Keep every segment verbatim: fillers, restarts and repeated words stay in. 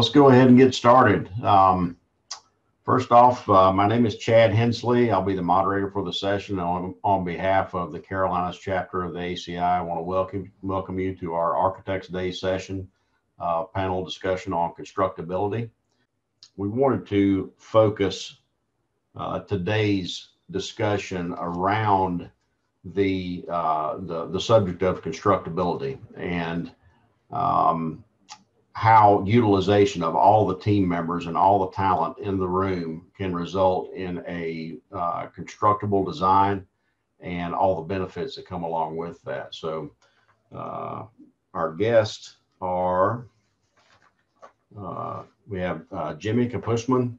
Let's go ahead and get started. Um, first off, uh, my name is Chad Hensley. I'll be the moderator for the session. On, on behalf of the Carolinas chapter of the A C I, I want to welcome, welcome you to our Architects Day session uh, panel discussion on constructability. We wanted to focus uh, today's discussion around the, uh, the, the subject of constructability and um, how utilization of all the team members and all the talent in the room can result in a uh, constructible design and all the benefits that come along with that. So uh, our guests are, uh, we have uh, Jimmy Kaphusman.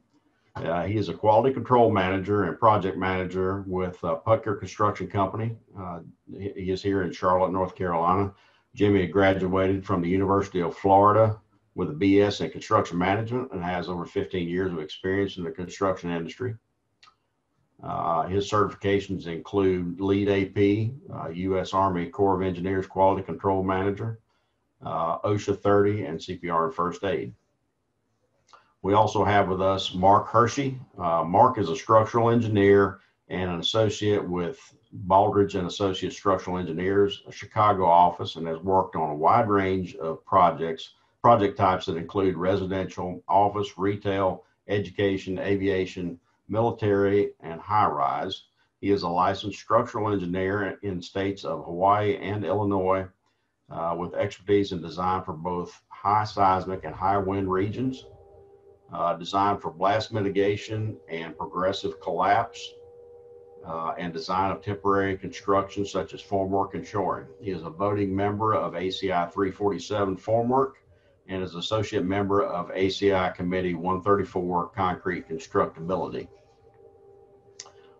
Uh, he is a quality control manager and project manager with uh, Poettker Construction Company. Uh, he is here in Charlotte, North Carolina. Jimmy graduated from the University of Florida with a B S in construction management and has over fifteen years of experience in the construction industry. Uh, his certifications include LEED A P, uh, U S Army Corps of Engineers Quality Control Manager, uh, OSHA thirty, and C P R and First Aid. We also have with us Mark Hirschi. Uh, Mark is a structural engineer and an associate with Baldridge and Associates Structural Engineers, a Chicago office, and has worked on a wide range of projects, project types that include residential, office, retail, education, aviation, military, and high-rise. He is a licensed structural engineer in states of Hawaii and Illinois, uh, with expertise in design for both high seismic and high wind regions, uh, design for blast mitigation and progressive collapse, Uh, and design of temporary construction such as formwork and shoring. He is a voting member of A C I three forty-seven formwork and is associate member of A C I Committee one thirty-four concrete constructability.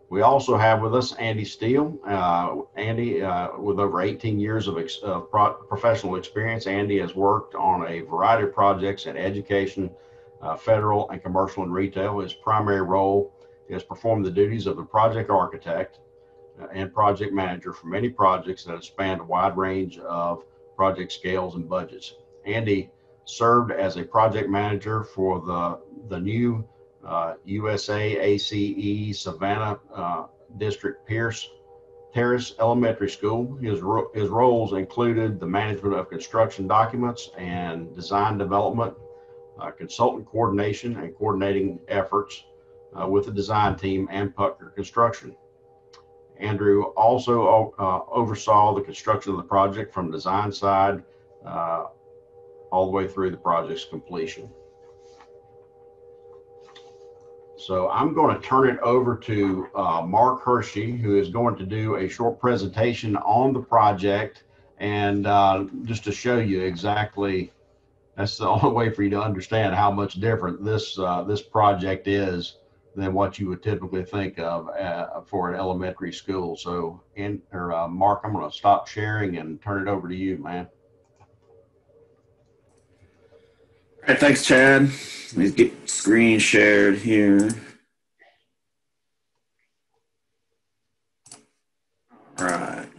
We also have with us Andy Stehl. Uh, Andy, uh, with over eighteen years of, ex of pro professional experience, Andy has worked on a variety of projects in education, uh, federal and commercial and retail. His primary role has performed the duties of a project architect and project manager for many projects that have spanned a wide range of project scales and budgets. Andy served as a project manager for the, the new uh, USAACE Savannah uh, District Pierce Terrace Elementary School. His, ro his roles included the management of construction documents and design development, uh, consultant coordination and coordinating efforts Uh, with the design team and Poettker Construction. Andrew also uh, oversaw the construction of the project from design side uh, all the way through the project's completion. So I'm going to turn it over to uh, Mark Hirschi, who is going to do a short presentation on the project, and uh, just to show you exactly, that's the only way for you to understand how much different this uh, this project is than what you would typically think of uh, for an elementary school. So, in, or, uh, Mark, I'm gonna stop sharing and turn it over to you, man. All right, thanks, Chad. Let me get screen shared here. All right.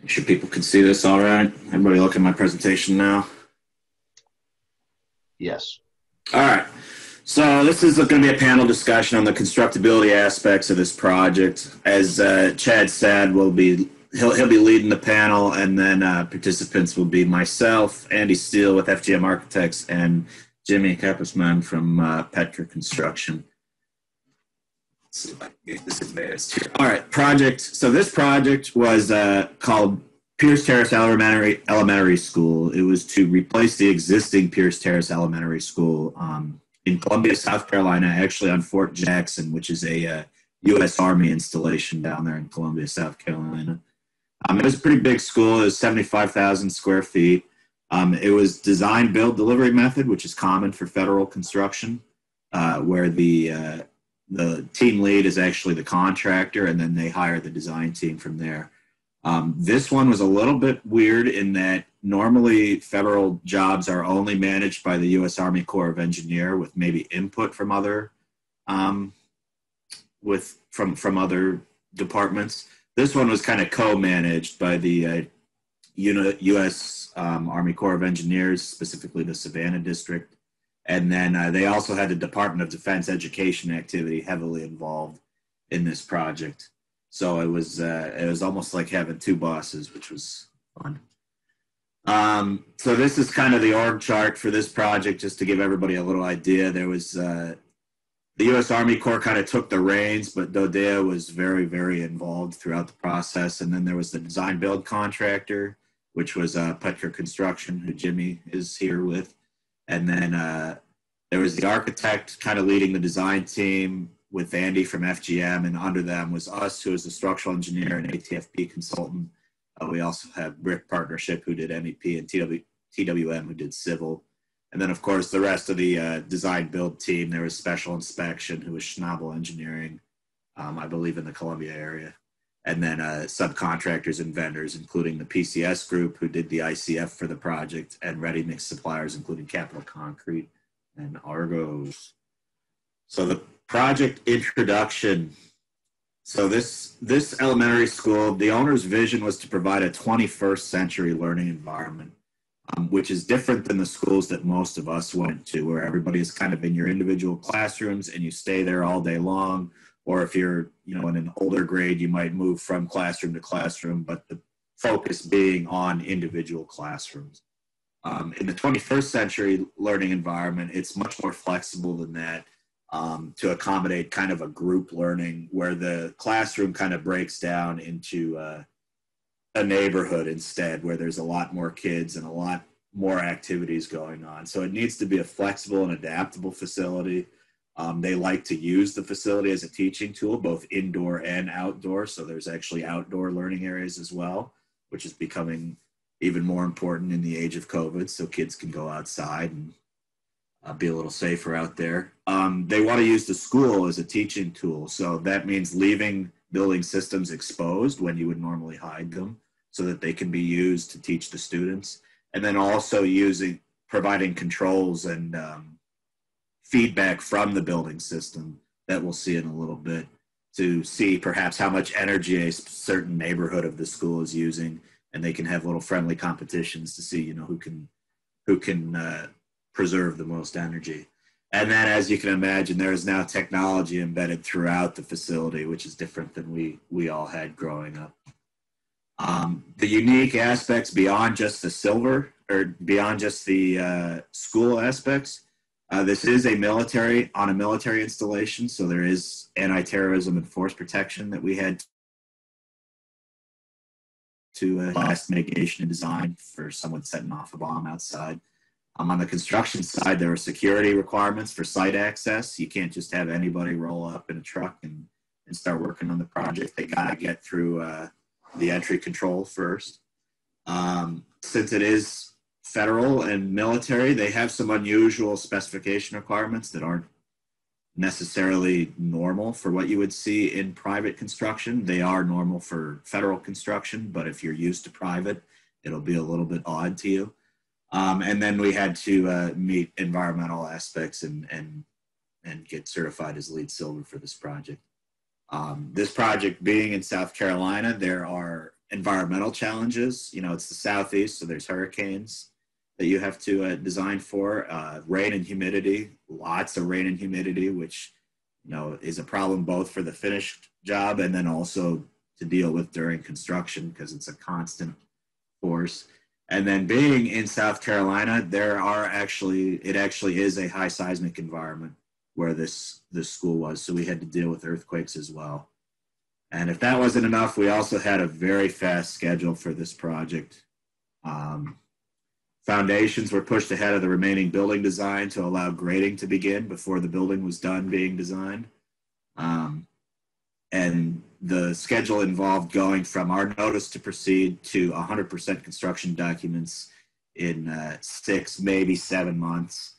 Make sure people can see this all right. Everybody look at my presentation now? Yes. All right. So this is going to be a panel discussion on the constructability aspects of this project. As uh, Chad said, we'll be he'll he'll be leading the panel, and then uh, participants will be myself, Andy Stehl with F G M Architects, and Jimmy Kaphusman from uh, Poettker Construction. Let's see if I can get this advanced here. All right, project. So this project was uh, called Pierce Terrace Elementary Elementary School. It was to replace the existing Pierce Terrace Elementary School. Um, in Columbia, South Carolina, actually on Fort Jackson, which is a uh, U S Army installation down there in Columbia, South Carolina. Um, it was a pretty big school. It was seventy-five thousand square feet. Um, it was design, build, delivery method, which is common for federal construction, uh, where the, uh, the team lead is actually the contractor, and then they hire the design team from there. Um, this one was a little bit weird in that normally federal jobs are only managed by the U S Army Corps of Engineers, with maybe input from other, um, with from from other departments. This one was kind of co-managed by the uh, U S Um, Army Corps of Engineers, specifically the Savannah district. And then uh, they also had the Department of Defense Education Activity heavily involved in this project. So it was, uh, it was almost like having two bosses, which was fun. Um, so this is kind of the org chart for this project, just to give everybody a little idea. There was, uh, the U S Army Corps kind of took the reins, but DoDEA was very, very involved throughout the process. And then there was the design build contractor, which was uh, Poettker Construction, who Jimmy is here with. And then uh, there was the architect kind of leading the design team with Andy from F G M, and under them was us, who was a structural engineer and A T F P consultant. Uh, we also have BRiC Partnership, who did M E P, and T W M, who did civil. And then, of course, the rest of the uh, design build team. There was special inspection, who was Schnabel Engineering, um, I believe in the Columbia area. And then uh, subcontractors and vendors, including the P C S group, who did the I C F for the project, and ready mix suppliers, including Capital Concrete and Argos. So the project introduction. So this, this elementary school, the owner's vision was to provide a twenty-first century learning environment, um, which is different than the schools that most of us went to, where everybody is kind of in your individual classrooms and you stay there all day long. Or if you're, you know, in an older grade, you might move from classroom to classroom, but the focus being on individual classrooms. Um, in the twenty-first century learning environment, it's much more flexible than that, um, to accommodate kind of a group learning, where the classroom kind of breaks down into uh, a neighborhood instead, where there's a lot more kids and a lot more activities going on. So it needs to be a flexible and adaptable facility. Um, they like to use the facility as a teaching tool, both indoor and outdoor. So there's actually outdoor learning areas as well, which is becoming even more important in the age of COVID. So kids can go outside and uh, be a little safer out there. Um, they want to use the school as a teaching tool. So that means leaving building systems exposed when you would normally hide them, so that they can be used to teach the students. And then also using, providing controls and um, feedback from the building system that we'll see in a little bit, to see perhaps how much energy a certain neighborhood of the school is using, and they can have little friendly competitions to see, you know, who can who can uh, preserve the most energy. And then, as you can imagine, there is now technology embedded throughout the facility, which is different than we we all had growing up. Um, the unique aspects beyond just the silver or beyond just the uh, school aspects. Uh, this is a military, on a military installation, so there is anti-terrorism and force protection that we had to uh, blast mitigation and design for someone setting off a bomb outside. Um, on the construction side, there are security requirements for site access. You can't just have anybody roll up in a truck and, and start working on the project. They got to get through uh, the entry control first. Um, since it is federal and military, they have some unusual specification requirements that aren't necessarily normal for what you would see in private construction. They are normal for federal construction, but if you're used to private, it'll be a little bit odd to you. Um, and then we had to uh, meet environmental aspects and, and, and get certified as LEED Silver for this project. Um, this project being in South Carolina, there are environmental challenges. You know, it's the Southeast, so there's hurricanes that you have to uh, design for, uh, rain and humidity, lots of rain and humidity, which, you know, is a problem both for the finished job and then also to deal with during construction, because it's a constant force. And then being in South Carolina, there are actually, it actually is a high seismic environment where this, this school was. So we had to deal with earthquakes as well. And if that wasn't enough, we also had a very fast schedule for this project. Um, Foundations were pushed ahead of the remaining building design to allow grading to begin before the building was done being designed. Um, and the schedule involved going from our notice to proceed to one hundred percent construction documents in uh, six, maybe seven months.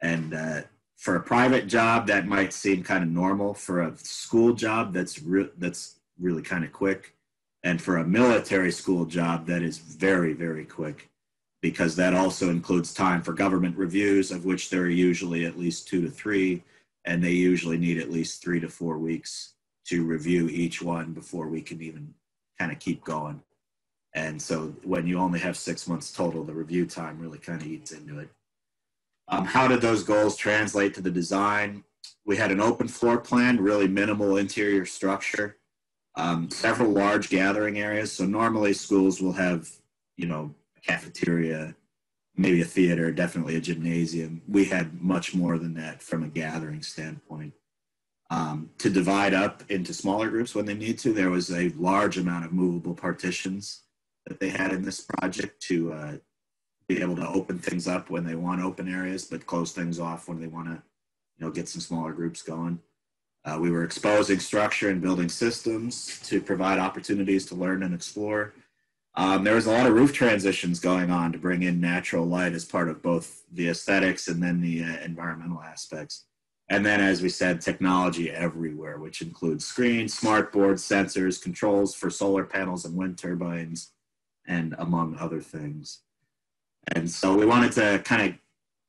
And uh, for a private job, that might seem kind of normal. For a school job, that's, re that's really kind of quick. And for a military school job, that is very, very quick, because that also includes time for government reviews, of which there are usually at least two to three, and they usually need at least three to four weeks to review each one before we can even kind of keep going. And so when you only have six months total, the review time really kind of eats into it. Um, how did those goals translate to the design? We had an open floor plan, really minimal interior structure, um, several large gathering areas. So normally schools will have, you know, a cafeteria, maybe a theater, definitely a gymnasium. We had much more than that from a gathering standpoint. Um, to divide up into smaller groups when they need to, there was a large amount of movable partitions that they had in this project to uh, be able to open things up when they want open areas, but close things off when they want to, you know, get some smaller groups going. Uh, we were exposing structure and building systems to provide opportunities to learn and explore. Um, there was a lot of roof transitions going on to bring in natural light as part of both the aesthetics and then the uh, environmental aspects. And then, as we said, technology everywhere, which includes screens, smart boards, sensors, controls for solar panels and wind turbines, and among other things. And so we wanted to kind of,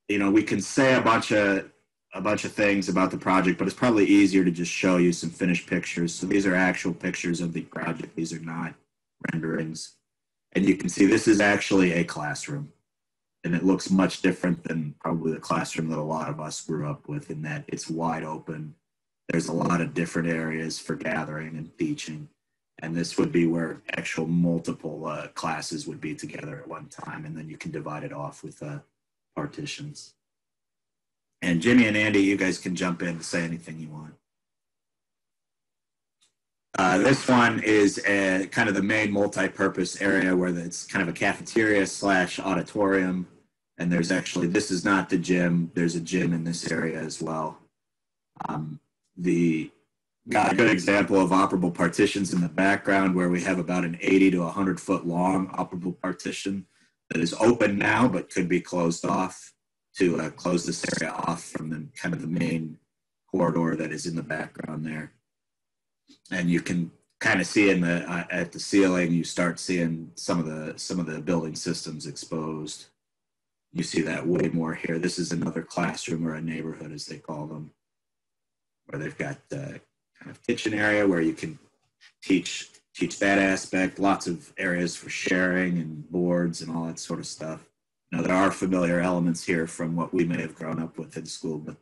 you know, we can say a bunch of a bunch of things about the project, but it's probably easier to just show you some finished pictures. So these are actual pictures of the project. These are not renderings. And you can see this is actually a classroom, and it looks much different than probably the classroom that a lot of us grew up with, in that it's wide open. There's a lot of different areas for gathering and teaching. And this would be where actual multiple uh, classes would be together at one time, and then you can divide it off with uh, partitions. And Jimmy and Andy, you guys can jump in and say anything you want. Uh, this one is a, kind of the main multi-purpose area where it's kind of a cafeteria slash auditorium. And there's actually, this is not the gym, there's a gym in this area as well. Um, the Got a good example of operable partitions in the background, where we have about an eighty to one hundred foot long operable partition that is open now, but could be closed off to uh, close this area off from the kind of the main corridor that is in the background there. And you can kind of see in the uh, at the ceiling, you start seeing some of the some of the building systems exposed. You see that way more here. This is another classroom, or a neighborhood as they call them, where they've got uh, kind of kitchen area where you can teach teach that aspect, lots of areas for sharing and boards and all that sort of stuff. Now, there are familiar elements here from what we may have grown up with in school, but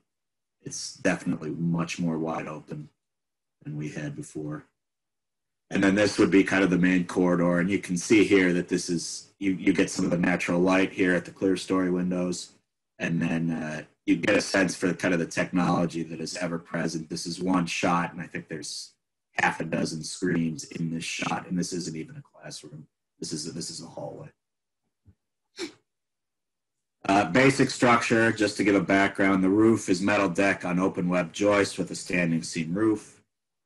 it's definitely much more wide open than we had before. And then this would be kind of the main corridor, and you can see here that this is, you, you get some of the natural light here at the clear story windows, and then uh, you get a sense for kind of the technology that is ever present. This is one shot, and I think there's half a dozen screens in this shot, and this isn't even a classroom. This is a, this is a hallway. Uh, basic structure, just to give a background, the roof is metal deck on open web joist with a standing seam roof.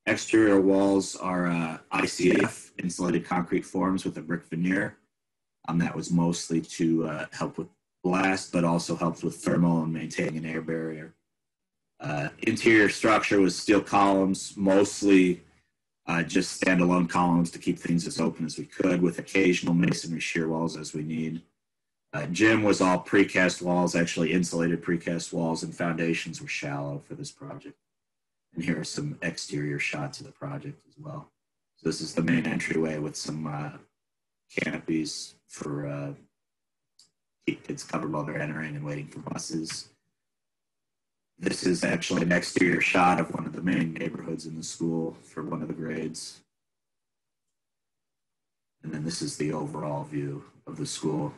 Exterior walls are uh, I C F, insulated concrete forms with a brick veneer. Um, that was mostly to uh, help with blast, but also helps with thermal and maintaining an air barrier. Uh, interior structure was steel columns, mostly uh, just standalone columns to keep things as open as we could, with occasional masonry shear walls as we need. Uh, gym was all precast walls, actually insulated precast walls, and foundations were shallow for this project. And here are some exterior shots of the project as well. So this is the main entryway with some uh, canopies for uh, kids covered while they're entering and waiting for buses. This is actually an exterior shot of one of the main neighborhoods in the school for one of the grades. And then this is the overall view of the school.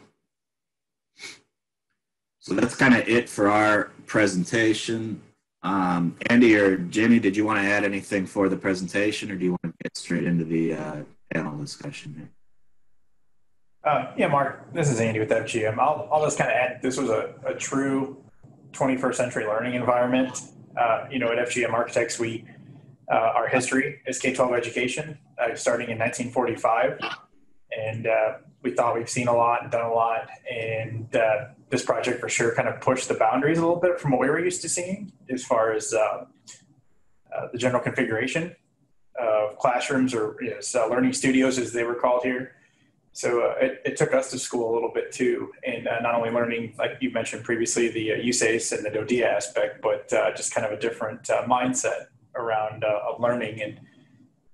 So that's kind of it for our presentation. Um, Andy or Jimmy, did you want to add anything for the presentation, or do you want to get straight into the uh, panel discussion here? Uh, yeah, Mark, this is Andy with F G M. I'll, I'll just kind of add, this was a, a true twenty-first century learning environment. Uh, you know, at F G M Architects, we, uh, our history is K twelve education, uh, starting in nineteen forty-five. And uh, we thought we've seen a lot and done a lot. And uh, this project for sure kind of pushed the boundaries a little bit from what we were used to seeing as far as uh, uh, the general configuration of classrooms, or you know, so learning studios as they were called here. So uh, it, it took us to school a little bit too, and uh, not only learning, like you mentioned previously, the uh, U S A A C E and the DODEA aspect, but uh, just kind of a different uh, mindset around uh, learning and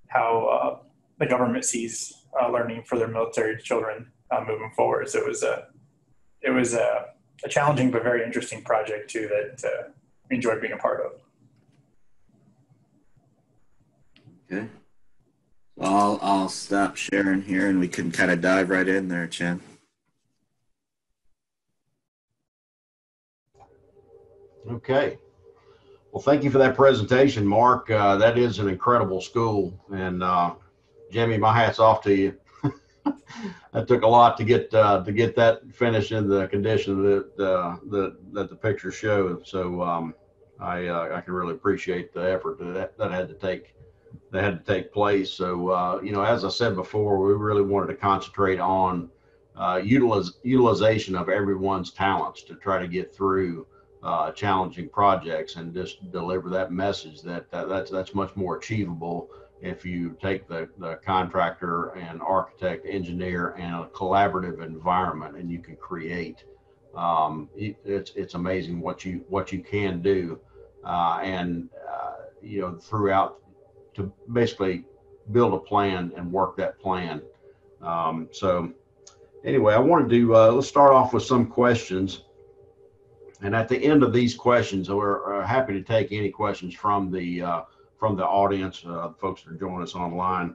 how uh, the government sees uh, learning for their military children uh, moving forward. So it was a, it was a, a challenging but very interesting project too that uh, we enjoyed being a part of. Okay, well, I'll, I'll stop sharing here and we can kind of dive right in there, Chad. Okay. Well, thank you for that presentation, Mark. Uh, that is an incredible school. And uh, Jimmy, my hat's off to you. That took a lot to get uh, to get that finished in the condition that uh, the, that the pictures show. So um, I uh, I can really appreciate the effort that that had to take that had to take place. So uh, you know, as I said before, we really wanted to concentrate on uh, utilize, utilization of everyone's talents to try to get through Uh, challenging projects and just deliver that message that, that that's that's much more achievable if you take the, the contractor and architect, engineer, and a collaborative environment, and you can create. Um, it, it's it's amazing what you what you can do, uh, and uh, you know, throughout to basically build a plan and work that plan. Um, so anyway, I wanted to uh, let's start off with some questions. And at the end of these questions, we're happy to take any questions from the uh, from the audience, uh, folks that are joining us online.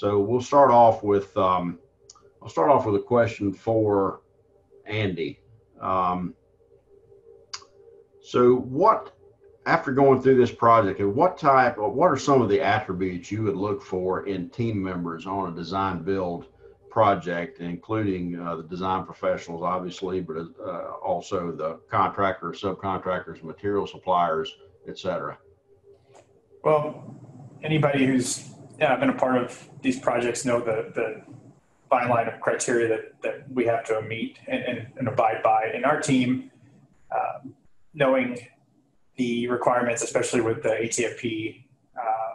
So we'll start off with um, I'll start off with a question for Andy. Um, so, what after going through this project, and what type, or what are some of the attributes you would look for in team members on a design build project, including uh, the design professionals, obviously, but uh, also the contractors, subcontractors, material suppliers, et cetera? Well, anybody who's yeah, been a part of these projects know the, the byline of criteria that, that we have to meet and, and, and abide by. In our team, uh, knowing the requirements, especially with the A T F P, uh,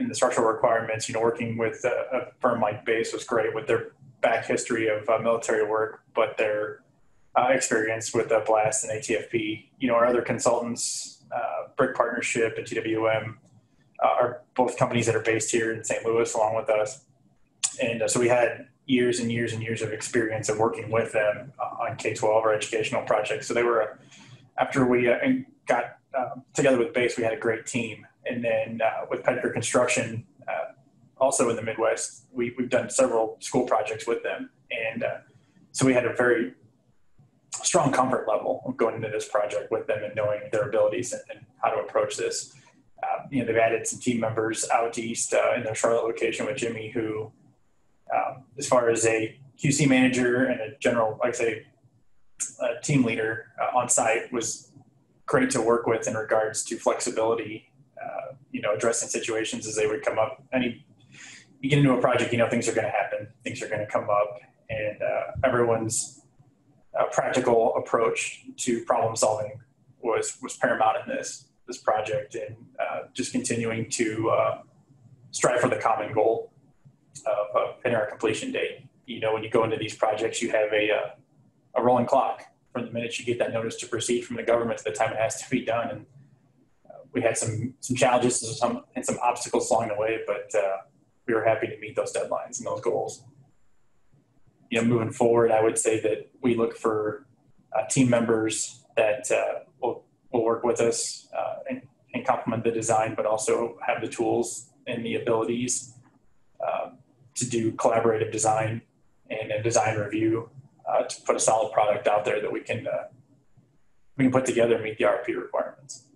and the structural requirements, you know, working with a, a firm like BASE was great with their back history of uh, military work, but their uh, experience with the BLAST and A T F P. You know, our other consultants, uh, BRiC Partnership and T W M, uh, are both companies that are based here in Saint Louis along with us. And uh, so we had years and years and years of experience of working with them uh, on K twelve or educational projects. So they were, uh, after we uh, got uh, together with BASE, we had a great team. And then uh, with Poettker Construction, uh, also in the Midwest, we, we've done several school projects with them. And uh, so we had a very strong comfort level of going into this project with them and knowing their abilities and, and how to approach this. Uh, you know, they've added some team members out east uh, in their Charlotte location with Jimmy, who, um, as far as a Q C manager and a general, like say, a team leader uh, on site, was great to work with in regards to flexibility. Uh, you know, addressing situations as they would come up. Any, you get into a project, you know, things are going to happen. Things are going to come up, and uh, everyone's uh, practical approach to problem solving was was paramount in this this project, and uh, just continuing to uh, strive for the common goal of, of hitting our completion date. You know, when you go into these projects, you have a uh, a rolling clock from the minute you get that notice to proceed from the government to the time it has to be done, and we had some, some challenges and some, and some obstacles along the way, but uh, we were happy to meet those deadlines and those goals. You know, moving forward, I would say that we look for uh, team members that uh, will, will work with us uh, and, and complement the design, but also have the tools and the abilities uh, to do collaborative design and a design review uh, to put a solid product out there that we can, uh, we can put together and meet the R P requirements.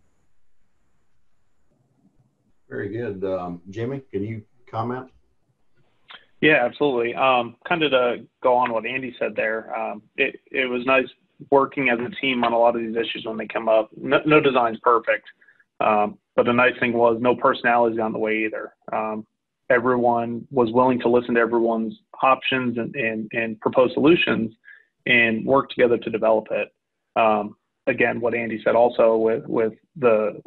Very good. Um, Jimmy, can you comment? Yeah, absolutely. Um, kind of to go on what Andy said there, um, it, it was nice working as a team on a lot of these issues when they come up. No, no design's perfect, um, but the nice thing was no personalities on the way either. Um, everyone was willing to listen to everyone's options and, and, and propose solutions and work together to develop it. Um, again, what Andy said also with, with the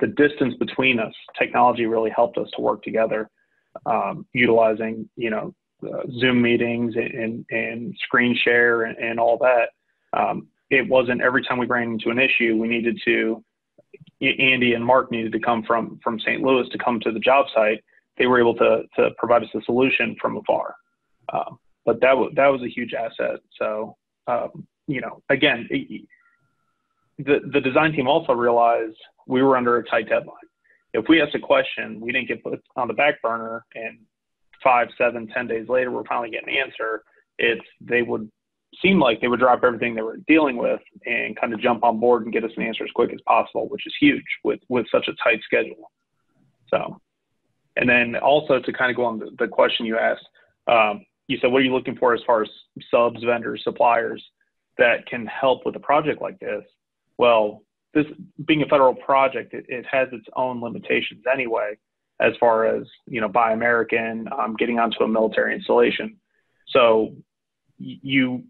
the distance between us, technology really helped us to work together, um, utilizing, you know, uh, Zoom meetings and, and screen share and, and all that. Um, it wasn't every time we ran into an issue, we needed to, Andy and Mark needed to come from, from Saint Louis to come to the job site. They were able to, to provide us a solution from afar. Um, but that was, that was a huge asset. So, um, you know, again, it, the, the design team also realized we were under a tight deadline. If we asked a question, we didn't get put on the back burner, and five, seven, ten days later, we're finally getting an answer. It's, they would seem like they would drop everything they were dealing with and kind of jump on board and get us an answer as quick as possible, which is huge with, with such a tight schedule. So, and then also to kind of go on the, the question you asked, um, you said, what are you looking for as far as subs, vendors, suppliers that can help with a project like this? Well, this being a federal project, it, it has its own limitations anyway, as far as, you know, buy American, um, getting onto a military installation. So you,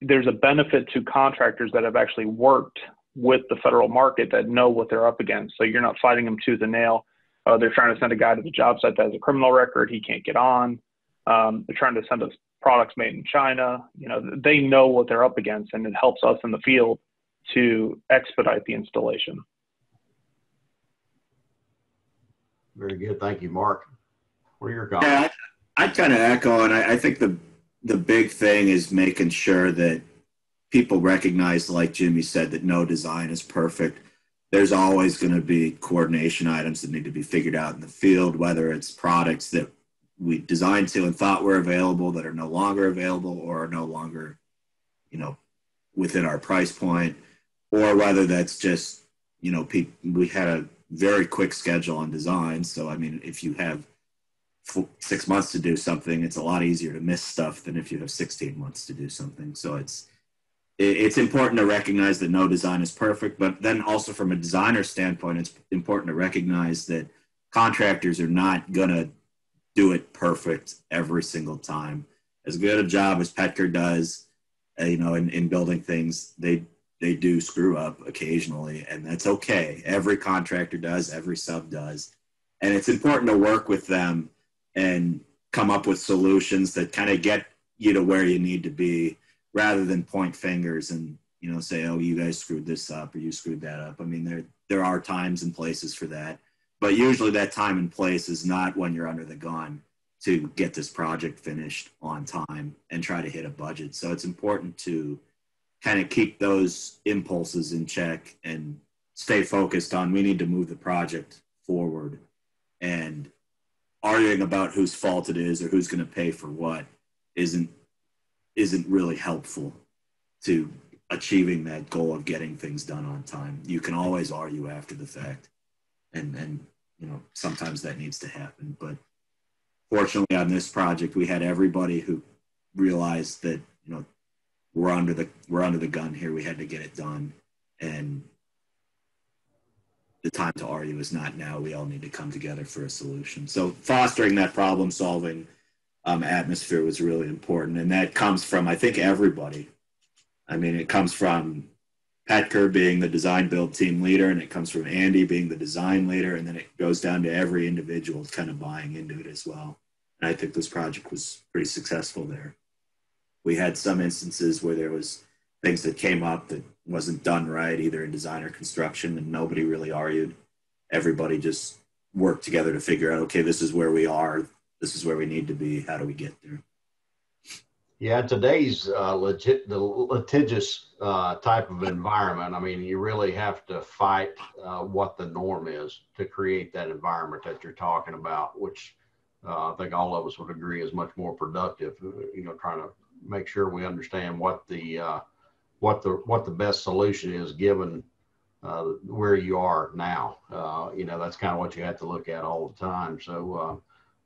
there's a benefit to contractors that have actually worked with the federal market that know what they're up against. So you're not fighting them tooth and nail. Uh, they're trying to send a guy to the job site that has a criminal record. He can't get on. Um, they're trying to send us products made in China. You know, they know what they're up against, and it helps us in the field to expedite the installation. Very good. Thank you, Mark. What are your comments? Yeah, I, I kind of echo, and I, I think the the big thing is making sure that people recognize, like Jimmy said, that no design is perfect. There's always going to be coordination items that need to be figured out in the field, whether it's products that we designed to and thought were available that are no longer available or are no longer, you know, within our price point, or whether that's just, you know, pe we had a very quick schedule on design. So, I mean, if you have four, six months to do something, it's a lot easier to miss stuff than if you have sixteen months to do something. So it's, it's important to recognize that no design is perfect, but then also from a designer standpoint, it's important to recognize that contractors are not going to do it perfect every single time. As good a job as Poettker does, uh, you know, in, in building things, they, they do screw up occasionally, and that's okay. Every contractor does, every sub does. And it's important to work with them and come up with solutions that kind of get you to where you need to be, rather than point fingers and, you know, say, oh, you guys screwed this up or you screwed that up. I mean, there, there are times and places for that, but usually that time and place is not when you're under the gun to get this project finished on time and try to hit a budget. So it's important to kind of keep those impulses in check and stay focused on, we need to move the project forward, and arguing about whose fault it is or who's going to pay for what isn't, isn't really helpful to achieving that goal of getting things done on time. You can always argue after the fact, and, and you know, sometimes that needs to happen. But fortunately on this project, we had everybody who realized that, you know, we're under the, we're under the gun here. We had to get it done. And the time to argue is not now. We all need to come together for a solution. So fostering that problem solving um, atmosphere was really important. And that comes from, I think, everybody. I mean, it comes from Poettker being the design build team leader, and it comes from Andy being the design leader. And then it goes down to every individual kind of buying into it as well. And I think this project was pretty successful there. We had some instances where there was things that came up that wasn't done right, either in design or construction, and nobody really argued. Everybody just worked together to figure out, okay, this is where we are. This is where we need to be. How do we get there? Yeah, today's uh, legit, the litigious uh, type of environment, I mean, you really have to fight uh, what the norm is to create that environment that you're talking about, which uh, I think all of us would agree is much more productive, you know, trying to make sure we understand what the uh, what the what the best solution is given uh, where you are now. Uh, you know, that's kind of what you have to look at all the time. So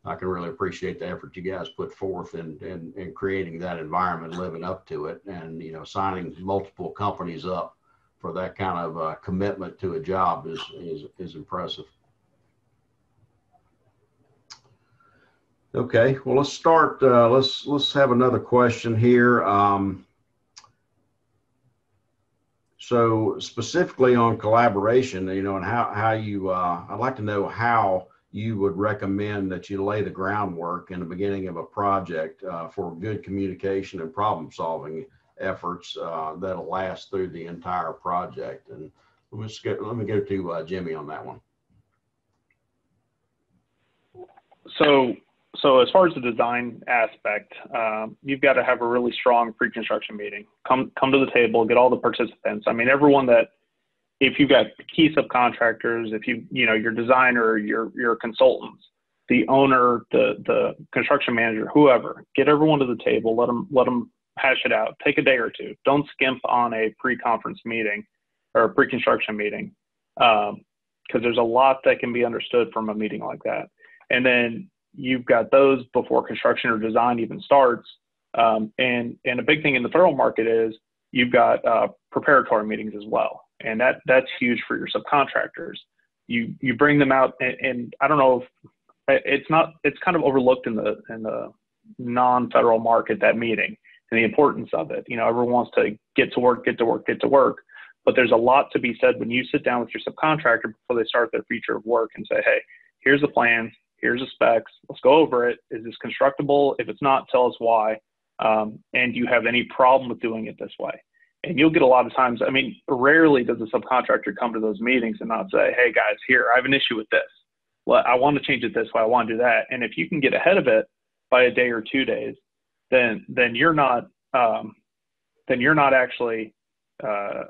uh, I can really appreciate the effort you guys put forth in, in in creating that environment, living up to it, and you know, signing multiple companies up for that kind of uh, commitment to a job is is is impressive. Okay, well, let's start. Uh, let's let's have another question here. Um, so specifically on collaboration, you know, and how how you, uh, I'd like to know how you would recommend that you lay the groundwork in the beginning of a project uh, for good communication and problem solving efforts uh, that'll last through the entire project. And let me get, let me go to uh, Jimmy on that one. So. So as far as the design aspect, um, you've got to have a really strong pre-construction meeting. Come come to the table, get all the participants. I mean, everyone that, if you've got key subcontractors, if you you know your designer, your your consultants, the owner, the the construction manager, whoever, get everyone to the table. Let them let them hash it out. Take a day or two. Don't skimp on a pre-conference meeting or a pre-construction meeting, because um, there's a lot that can be understood from a meeting like that. And then you've got those before construction or design even starts. Um, and, and a big thing in the federal market is you've got uh, preparatory meetings as well. And that, that's huge for your subcontractors. You, you bring them out and, and I don't know if it's not, it's kind of overlooked in the, in the non-federal market, that meeting and the importance of it. You know, everyone wants to get to work, get to work, get to work, but there's a lot to be said when you sit down with your subcontractor before they start their future of work and say, hey, here's the plans. Here's the specs, let's go over it. Is this constructible? If it's not, tell us why. Um, and do you have any problem with doing it this way? And you'll get a lot of times, I mean, rarely does a subcontractor come to those meetings and not say, hey guys, here, I have an issue with this. Well, I want to change it this way, I want to do that. And if you can get ahead of it by a day or two days, then then you're not, um, then you're not actually uh,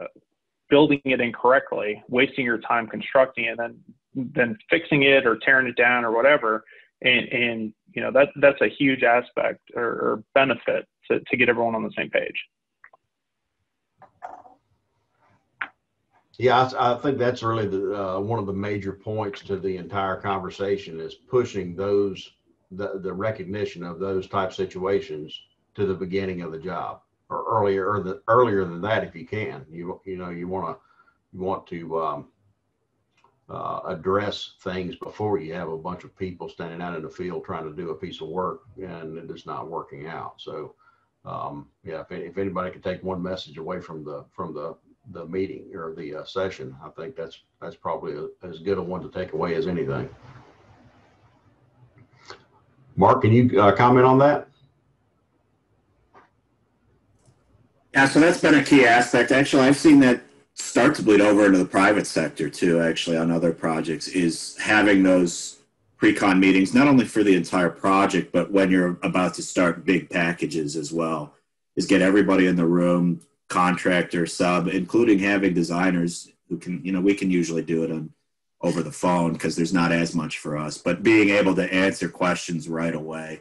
building it incorrectly, wasting your time constructing it, and then than fixing it or tearing it down or whatever. And, and you know, that, that's a huge aspect or, or benefit to, to get everyone on the same page. Yeah, I, I think that's really the, uh, one of the major points to the entire conversation is pushing those, the, the recognition of those type situations to the beginning of the job or earlier, or the, earlier than that, if you can. You, you know, you want to, you want to, um, Uh, address things before you have a bunch of people standing out in the field trying to do a piece of work and it is not working out. So um, yeah, if, if anybody could take one message away from the from the the meeting or the uh, session, I think that's that's probably a, as good a one to take away as anything. Mark, can you uh, comment on that? Yeah, so that's been a key aspect. Actually, I've seen that start to bleed over into the private sector too, actually, on other projects, is having those pre-con meetings, not only for the entire project, but when you're about to start big packages as well, is get everybody in the room, contractor, sub, including having designers who can, you know, we can usually do it on over the phone because there's not as much for us, but being able to answer questions right away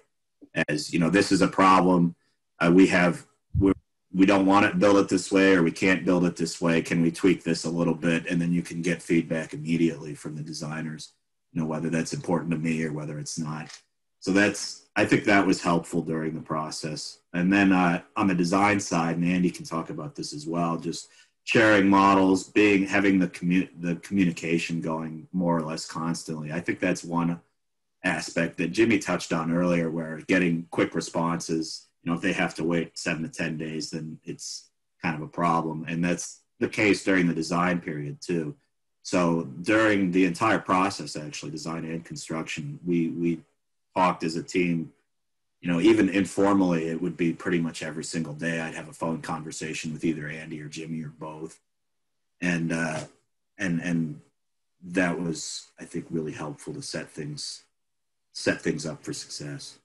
as, you know, this is a problem uh, we have, we're we don't want it, build it this way, or we can't build it this way. Can we tweak this a little bit? And then you can get feedback immediately from the designers, you know, whether that's important to me or whether it's not. So that's, I think that was helpful during the process. And then uh, on the design side, and Andy can talk about this as well, just sharing models, being, having the, commu the communication going more or less constantly. I think that's one aspect that Jimmy touched on earlier, where getting quick responses. You know, if they have to wait seven to ten days, then it's kind of a problem. And that's the case during the design period too. So during the entire process, actually, design and construction, we, we talked as a team, you know, even informally, it would be pretty much every single day. I'd have a phone conversation with either Andy or Jimmy or both. And, uh, and, and that was, I think, really helpful to set things, set things up for success.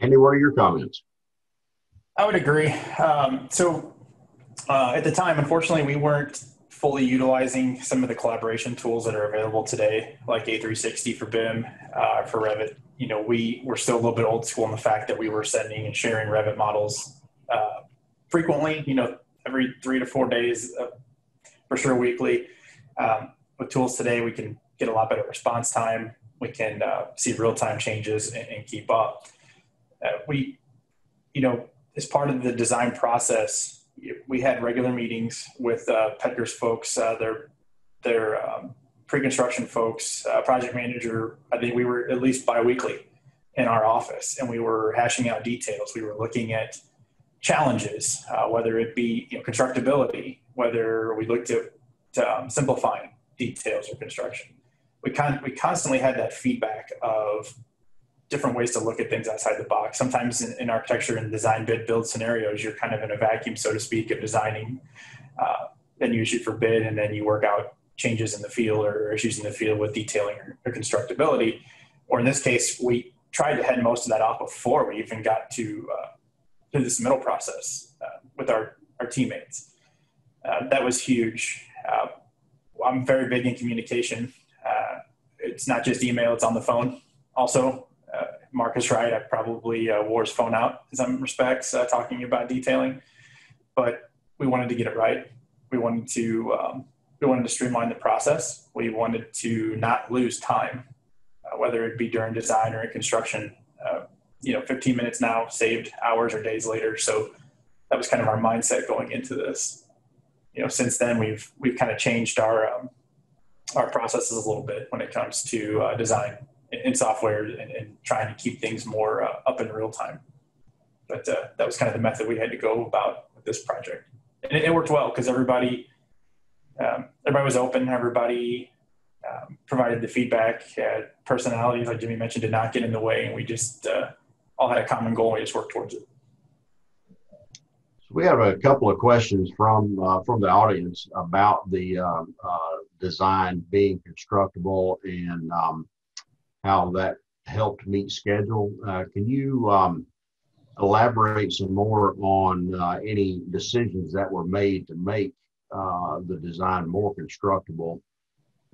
Andy, what are your comments? I would agree. Um, so uh, at the time, unfortunately, we weren't fully utilizing some of the collaboration tools that are available today, like A three sixty for B I M, uh, for Revit. You know, we were still a little bit old school in the fact that we were sending and sharing Revit models uh, frequently, you know, every three to four days, uh, for sure weekly. Um, with tools today, we can get a lot better response time. We can uh, see real-time changes and, and keep up. Uh, we, you know, as part of the design process, we had regular meetings with uh, Poettker's folks, uh, their their um, pre-construction folks, uh, project manager. I think we were at least biweekly in our office, and we were hashing out details. We were looking at challenges, uh, whether it be you know, constructability, whether we looked at um, simplifying details or construction. We con we constantly had that feedback of different ways to look at things outside the box. Sometimes in, in architecture and design bid build scenarios, you're kind of in a vacuum, so to speak, of designing. Uh, then you shoot for bid, and then you work out changes in the field or issues in the field with detailing or, or constructability. or in this case, we tried to head most of that off before we even got to uh, to the submittal process uh, with our, our teammates. Uh, that was huge. Uh, I'm very big in communication. Uh, it's not just email, it's on the phone also. Uh, Mark is right, I probably uh, wore his phone out in some respects uh, talking about detailing, but we wanted to get it right. We wanted to, um, we wanted to streamline the process. We wanted to not lose time, uh, whether it be during design or in construction. Uh, you know, fifteen minutes now saved hours or days later. So that was kind of our mindset going into this. You know, since then we've we've kind of changed our um, our processes a little bit when it comes to uh, design in software and, and trying to keep things more uh, up in real time. But uh, that was kind of the method we had to go about with this project, and it, it worked well because everybody um, everybody was open. Everybody um, provided the feedback. Uh, personalities, like Jimmy mentioned, did not get in the way, and we just uh, all had a common goal and we just worked towards it. We have a couple of questions from uh, from the audience about the uh, uh, design being constructible and um, how that helped meet schedule. Uh, can you um, elaborate some more on uh, any decisions that were made to make uh, the design more constructible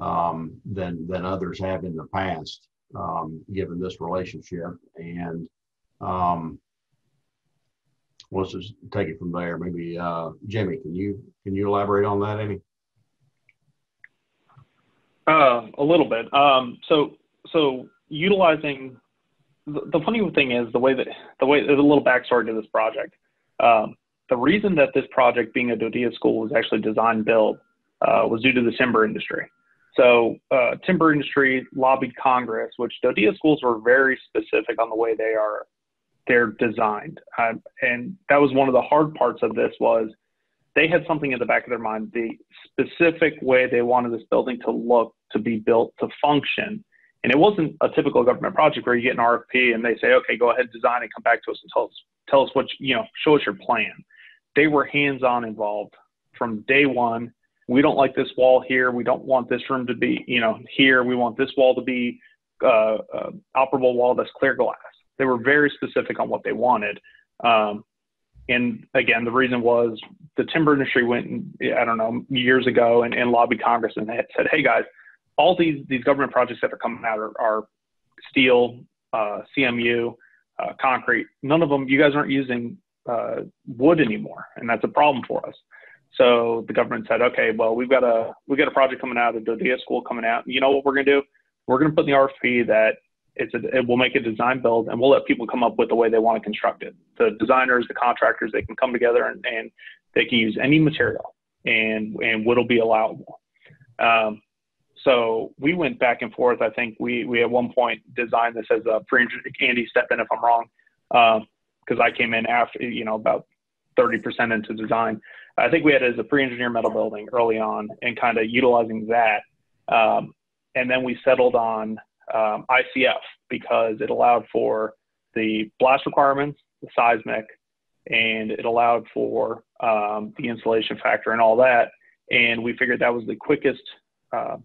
um, than than others have in the past, um, given this relationship? And um, let's just take it from there. Maybe uh, Jimmy, can you can you elaborate on that any? Uh, a little bit. Um, so so utilizing the, the funny thing is the way that the way there's a little backstory to this project. Um, the reason that this project, being a Dodia school, was actually design build uh, was due to the timber industry. So uh, timber industry lobbied Congress, which Dodia schools were very specific on the way they are. They're designed. Um, and that was one of the hard parts of this was they had something in the back of their mind, the specific way they wanted this building to look, to be built, to function. And it wasn't a typical government project where you get an R F P and they say, okay, go ahead, design and come back to us and tell us, tell us what, you, you know, show us your plan. They were hands-on involved from day one. We don't like this wall here. We don't want this room to be, you know, here. We want this wall to be uh, uh, operable wall that's clear glass. They were very specific on what they wanted. Um, and again, the reason was the timber industry went, I don't know, years ago and, and lobbied Congress and had said, hey guys, all these, these government projects that are coming out are, are steel, uh, C M U, uh, concrete. None of them, you guys aren't using uh, wood anymore. And that's a problem for us. So the government said, okay, well, we've got a, we've got a project coming out of the Dodia school coming out. You know what we're going to do? We're going to put in the R F P that It's a, it will make a design build, and we'll let people come up with the way they want to construct it. The designers, the contractors, they can come together and, and they can use any material and, and what will be allowable. Um, so we went back and forth. I think we, we at one point designed this as a pre Andy, step in if I'm wrong, because um, I came in after, you know, about thirty percent into design. I think we had it as a pre-engineered metal building early on and kind of utilizing that. Um, and then we settled on Um, I C F because it allowed for the blast requirements, the seismic, and it allowed for um, the insulation factor and all that. And we figured that was the quickest, uh,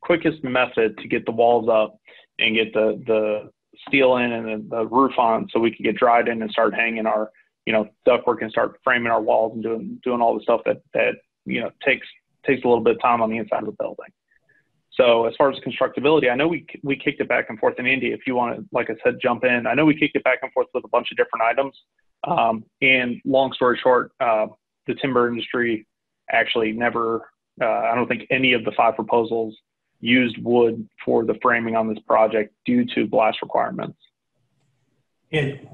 quickest method to get the walls up and get the, the steel in and the, the roof on, so we could get dried in and start hanging our, you know, ductwork and start framing our walls and doing doing all the stuff that that you know takes takes a little bit of time on the inside of the building. So as far as constructability, I know we we kicked it back and forth in India. If you want to, like I said, jump in. I know we kicked it back and forth with a bunch of different items. Um, and long story short, uh, the timber industry actually never, uh, I don't think any of the five proposals used wood for the framing on this project due to blast requirements. And,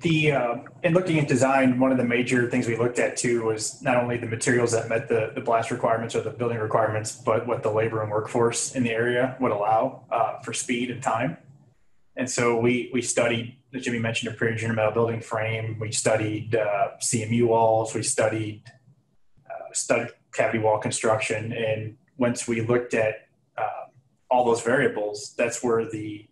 the, uh, and looking at design, one of the major things we looked at too was not only the materials that met the, the blast requirements or the building requirements, but what the labor and workforce in the area would allow uh, for speed and time. And so we, we studied, as Jimmy mentioned, a pre-engineered metal building frame. We studied uh, C M U walls. We studied uh, stud cavity wall construction. And once we looked at uh, all those variables, that's where the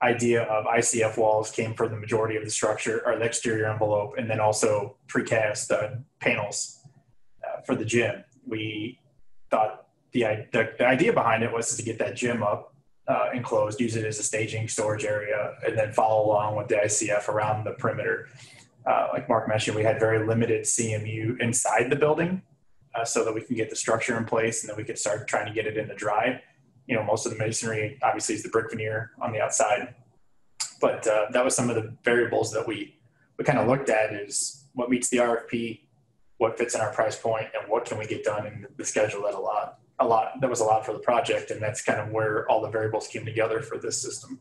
idea of I C F walls came for the majority of the structure or the exterior envelope, and then also precast uh, panels uh, for the gym. We thought the, the, the idea behind it was to get that gym up uh, enclosed, use it as a staging storage area, and then follow along with the I C F around the perimeter. Uh, like Mark mentioned, we had very limited C M U inside the building uh, so that we can get the structure in place, and then we could start trying to get it into dry. You know, most of the masonry obviously is the brick veneer on the outside. But uh, that was some of the variables that we, we kind of looked at, is what meets the R F P, what fits in our price point, and what can we get done in the schedule that a lot, a lot, that was a lot for the project. And that's kind of where all the variables came together for this system.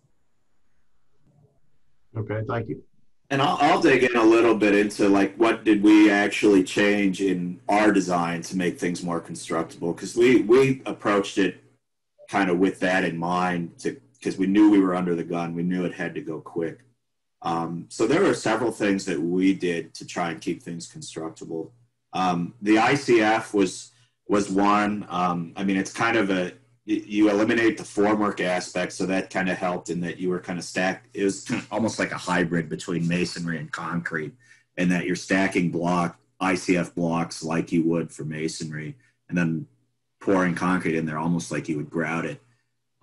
Okay, thank you. And I'll, I'll dig in a little bit into like, what did we actually change in our design to make things more constructible? Because we, we approached it kind of with that in mind, to, because we knew we were under the gun. We knew it had to go quick. Um, so there were several things that we did to try and keep things constructible. Um, the I C F was, was one. Um, I mean, it's kind of a, you eliminate the formwork aspect, so that kind of helped in that you were kind of stacked. It was almost like a hybrid between masonry and concrete, and that you're stacking block, I C F blocks like you would for masonry, and then pouring concrete in there almost like you would grout it.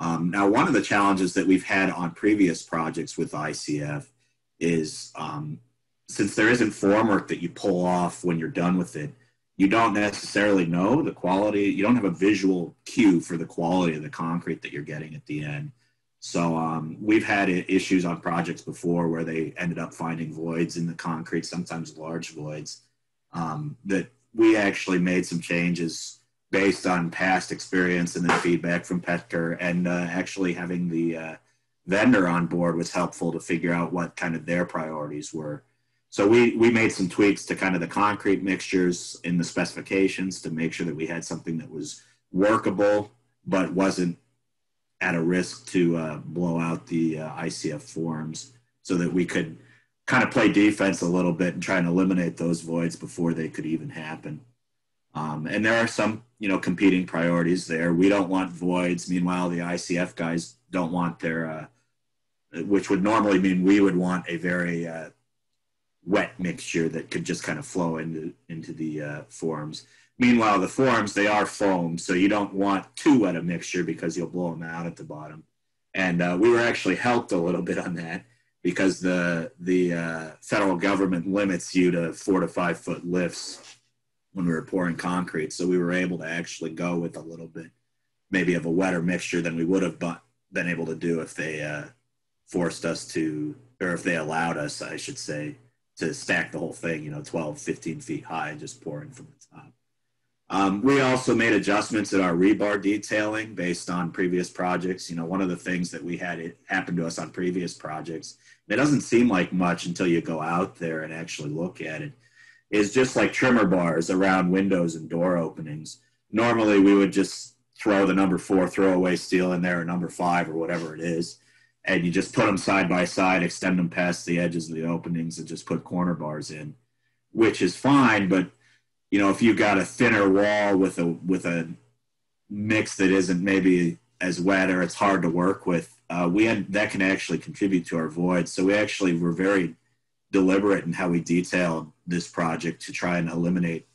Um, now, one of the challenges that we've had on previous projects with I C F is um, since there isn't formwork that you pull off when you're done with it, you don't necessarily know the quality. You don't have a visual cue for the quality of the concrete that you're getting at the end. So um, we've had issues on projects before where they ended up finding voids in the concrete, sometimes large voids, um, that we actually made some changes based on past experience and then feedback from Poettker, and uh, actually having the uh, vendor on board was helpful to figure out what kind of their priorities were. So we, we made some tweaks to kind of the concrete mixtures in the specifications to make sure that we had something that was workable, but wasn't at a risk to uh, blow out the uh, I C F forms, so that we could kind of play defense a little bit and try and eliminate those voids before they could even happen. Um, and there are some, you know, competing priorities there. We don't want voids. Meanwhile, the I C F guys don't want their, uh, which would normally mean we would want a very, uh, wet mixture that could just kind of flow into into the uh, forms. Meanwhile, the forms, they are foam, so you don't want too wet a mixture because you'll blow them out at the bottom. And uh, we were actually helped a little bit on that, because the the uh, federal government limits you to four to five foot lifts when we were pouring concrete. So we were able to actually go with a little bit maybe of a wetter mixture than we would have been able to do if they uh, forced us to, or if they allowed us, I should say, to stack the whole thing, you know, twelve, fifteen feet high, just pouring from the top. Um, we also made adjustments in our rebar detailing based on previous projects. You know, one of the things that we had, it happened to us on previous projects, and it doesn't seem like much until you go out there and actually look at it, is just like trimmer bars around windows and door openings. Normally we would just throw the number four throwaway steel in there, or number five, or whatever it is, and you just put them side by side, extend them past the edges of the openings, and just put corner bars in, which is fine. But, you know, if you've got a thinner wall with a, with a mix that isn't maybe as wet, or it's hard to work with, uh, we had, that can actually contribute to our voids. So we actually were very deliberate in how we detailed this project to try and eliminate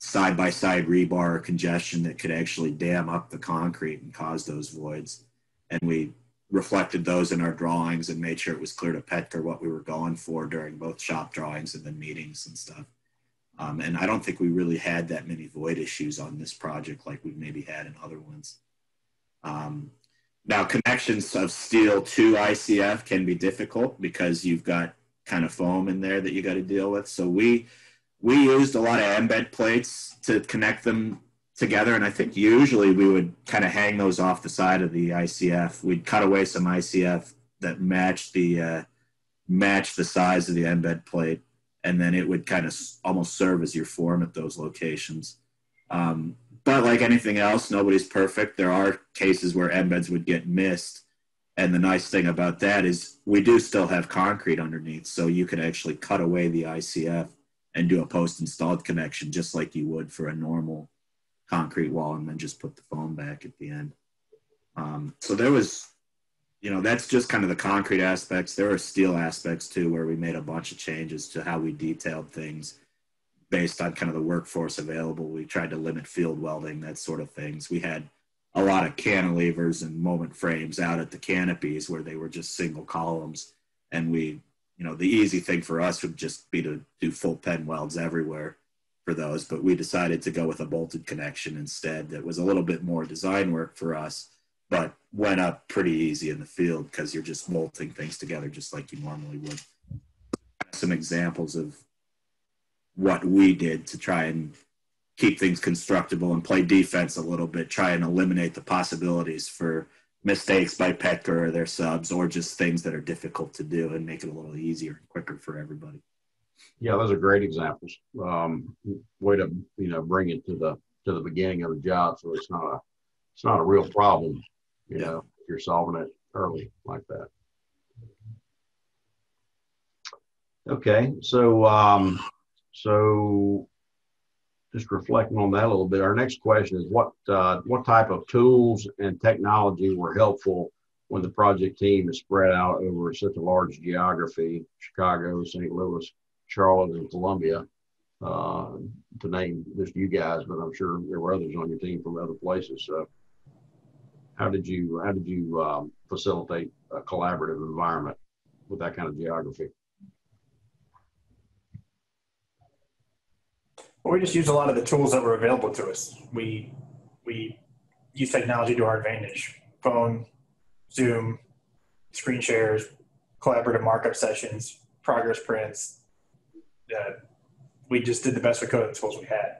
side by side rebar congestion that could actually dam up the concrete and cause those voids. And we reflected those in our drawings and made sure it was clear to Poettker what we were going for during both shop drawings and then meetings and stuff. Um, and I don't think we really had that many void issues on this project like we maybe had in other ones. Um, now, connections of steel to I C F can be difficult because you've got kind of foam in there that you got to deal with. So we, we used a lot of embed plates to connect them together, and I think usually we would kind of hang those off the side of the I C F. We'd cut away some I C F that matched the uh, matched the size of the embed plate, and then it would kind of almost serve as your form at those locations. Um, but like anything else, nobody's perfect. There are cases where embeds would get missed, and the nice thing about that is we do still have concrete underneath, so you can actually cut away the I C F and do a post-installed connection just like you would for a normal concrete wall, and then just put the foam back at the end. Um, so there was, you know, that's just kind of the concrete aspects. There are steel aspects too, where we made a bunch of changes to how we detailed things based on kind of the workforce available. We tried to limit field welding, that sort of things. We had a lot of cantilevers and moment frames out at the canopies where they were just single columns. And we, you know, the easy thing for us would just be to do full pen welds everywhere for those, but we decided to go with a bolted connection instead. That was a little bit more design work for us, but went up pretty easy in the field because you're just bolting things together just like you normally would. Some examples of what we did to try and keep things constructible and play defense a little bit, try and eliminate the possibilities for mistakes by Poettker or their subs, or just things that are difficult to do, and make it a little easier and quicker for everybody. Yeah, those are great examples. Um, way to you know bring it to the to the beginning of the job, so it's not a it's not a real problem. You yeah. know, if you're solving it early like that. Okay, so um, so just reflecting on that a little bit. Our next question is what uh, what type of tools and technology were helpful when the project team is spread out over such a large geography? Chicago, Saint Louis, Charlotte, and Columbia, uh, to name just you guys, but I'm sure there were others on your team from other places. So, how did you how did you um, facilitate a collaborative environment with that kind of geography? Well, we just used a lot of the tools that were available to us. We we use technology to our advantage: phone, Zoom, screen shares, collaborative markup sessions, progress prints. Uh, we just did the best we could with the tools we had.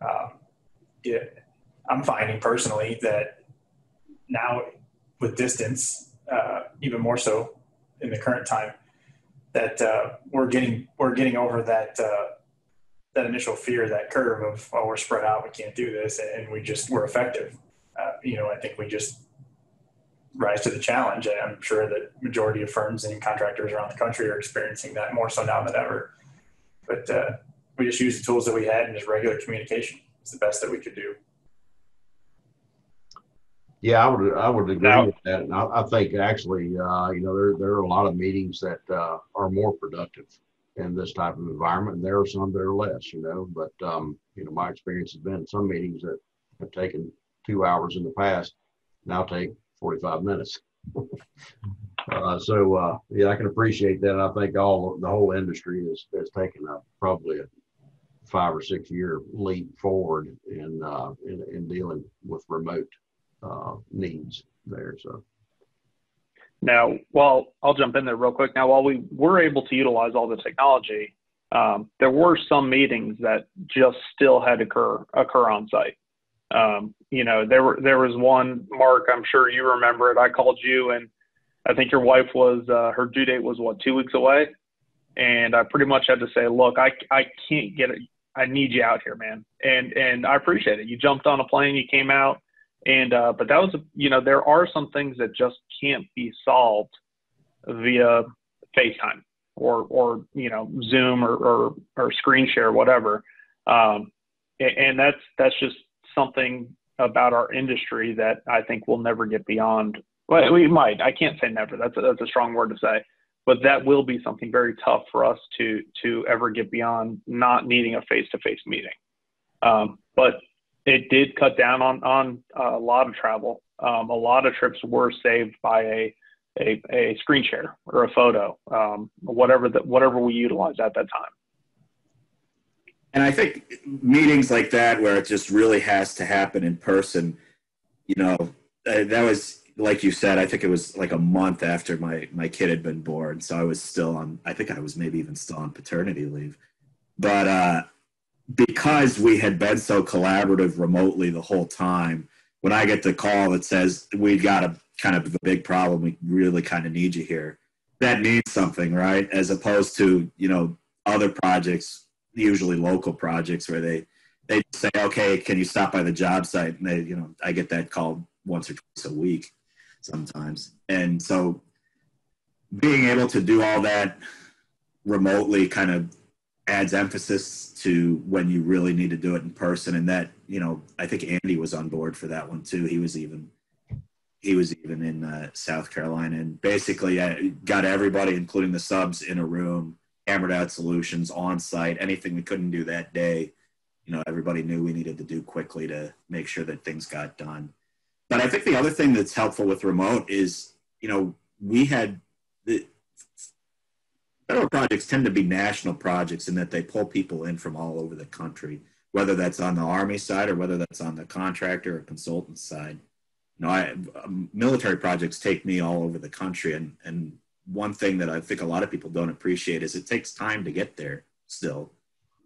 Um, yeah, I'm finding personally that now with distance, uh, even more so in the current time, that uh, we're getting we're getting over that. Uh, that initial fear, that curve of, oh, we're spread out, we can't do this, and we just, we're effective. Uh, you know, I think we just rise to the challenge, and I'm sure that majority of firms and contractors around the country are experiencing that more so now than ever. But uh, we just used the tools that we had, and just regular communication is the best that we could do. Yeah, I would, I would agree now, with that. And I, I think actually, uh, you know, there, there are a lot of meetings that uh, are more productive in this type of environment, and there are some that are less, you know, but, um, you know, my experience has been some meetings that have taken two hours in the past now take forty-five minutes. uh, so, uh, yeah, I can appreciate that. And I think all the whole industry is, is taking a, probably a five or six year leap forward in, uh, in, in dealing with remote uh, needs there. So. Now, while I'll jump in there real quick. Now, while we were able to utilize all the technology, um, there were some meetings that just still had to occur, occur on site. Um, you know, there were there was one, Mark, I'm sure you remember it. I called you, and I think your wife was, uh, her due date was, what, two weeks away? And I pretty much had to say, look, I, I can't get it. I need you out here, man. And, and I appreciate it. You jumped on a plane, you came out. And, uh, but that was, you know, there are some things that just can't be solved via FaceTime or, or, you know, Zoom or, or, or screen share, whatever. Um, and that's, that's just something about our industry that I think we'll never get beyond. Well, we might, I can't say never. That's a, that's a strong word to say, but that will be something very tough for us to, to ever get beyond not needing a face-to-face meeting. Um, but it did cut down on, on a lot of travel. Um, a lot of trips were saved by a, a, a screen share or a photo, um, whatever, the, whatever we utilized at that time. And I think meetings like that, where it just really has to happen in person, you know, that was, like you said, I think it was like a month after my, my kid had been born. So I was still on, I think I was maybe even still on paternity leave, but, uh, because we had been so collaborative remotely the whole time, when I get the call that says, we got a kind of a big problem, we really kind of need you here, that means something, right? As opposed to, you know, other projects, usually local projects, where they, they say, okay, can you stop by the job site? And they, you know, I get that call once or twice a week sometimes. And so being able to do all that remotely kind of adds emphasis to when you really need to do it in person. And that, you know, I think Andy was on board for that one too. He was even, he was even in uh, South Carolina, and basically I got everybody, including the subs, in a room, hammered out solutions on site. Anything we couldn't do that day, you know, everybody knew we needed to do quickly to make sure that things got done. But I think the other thing that's helpful with remote is, you know, we had the federal projects tend to be national projects in that they pull people in from all over the country, whether that's on the Army side or whether that's on the contractor or consultant side. You know, I, military projects take me all over the country, and, and one thing that I think a lot of people don't appreciate is it takes time to get there still.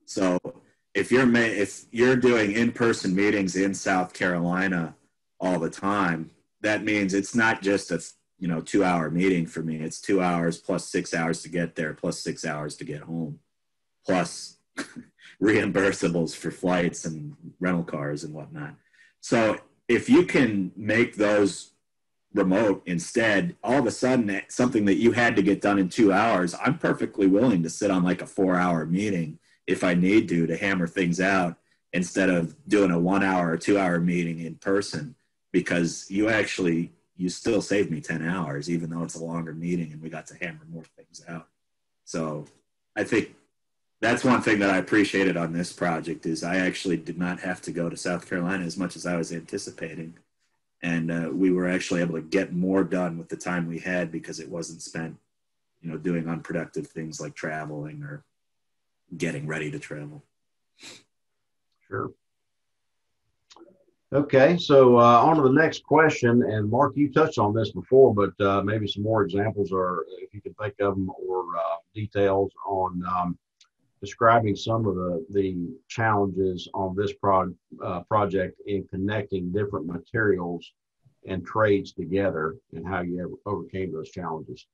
So if you're, if you're doing in-person meetings in South Carolina all the time, that means it's not just a, you know, two hour meeting for me. It's two hours plus six hours to get there, plus six hours to get home, plus reimbursables for flights and rental cars and whatnot. So if you can make those remote instead, all of a sudden something that you had to get done in two hours, I'm perfectly willing to sit on like a four hour meeting if I need to, to hammer things out instead of doing a one hour or two hour meeting in person, because you actually, you still saved me ten hours, even though it's a longer meeting and we got to hammer more things out. So I think that's one thing that I appreciated on this project is I actually did not have to go to South Carolina as much as I was anticipating. And uh, we were actually able to get more done with the time we had because it wasn't spent, you know, doing unproductive things like traveling or getting ready to travel. Sure. Okay, so uh, on to the next question, and Mark, you touched on this before, but uh, maybe some more examples, or if you can think of them, or uh, details on um, describing some of the, the challenges on this pro uh, project in connecting different materials and trades together, and how you ever overcame those challenges.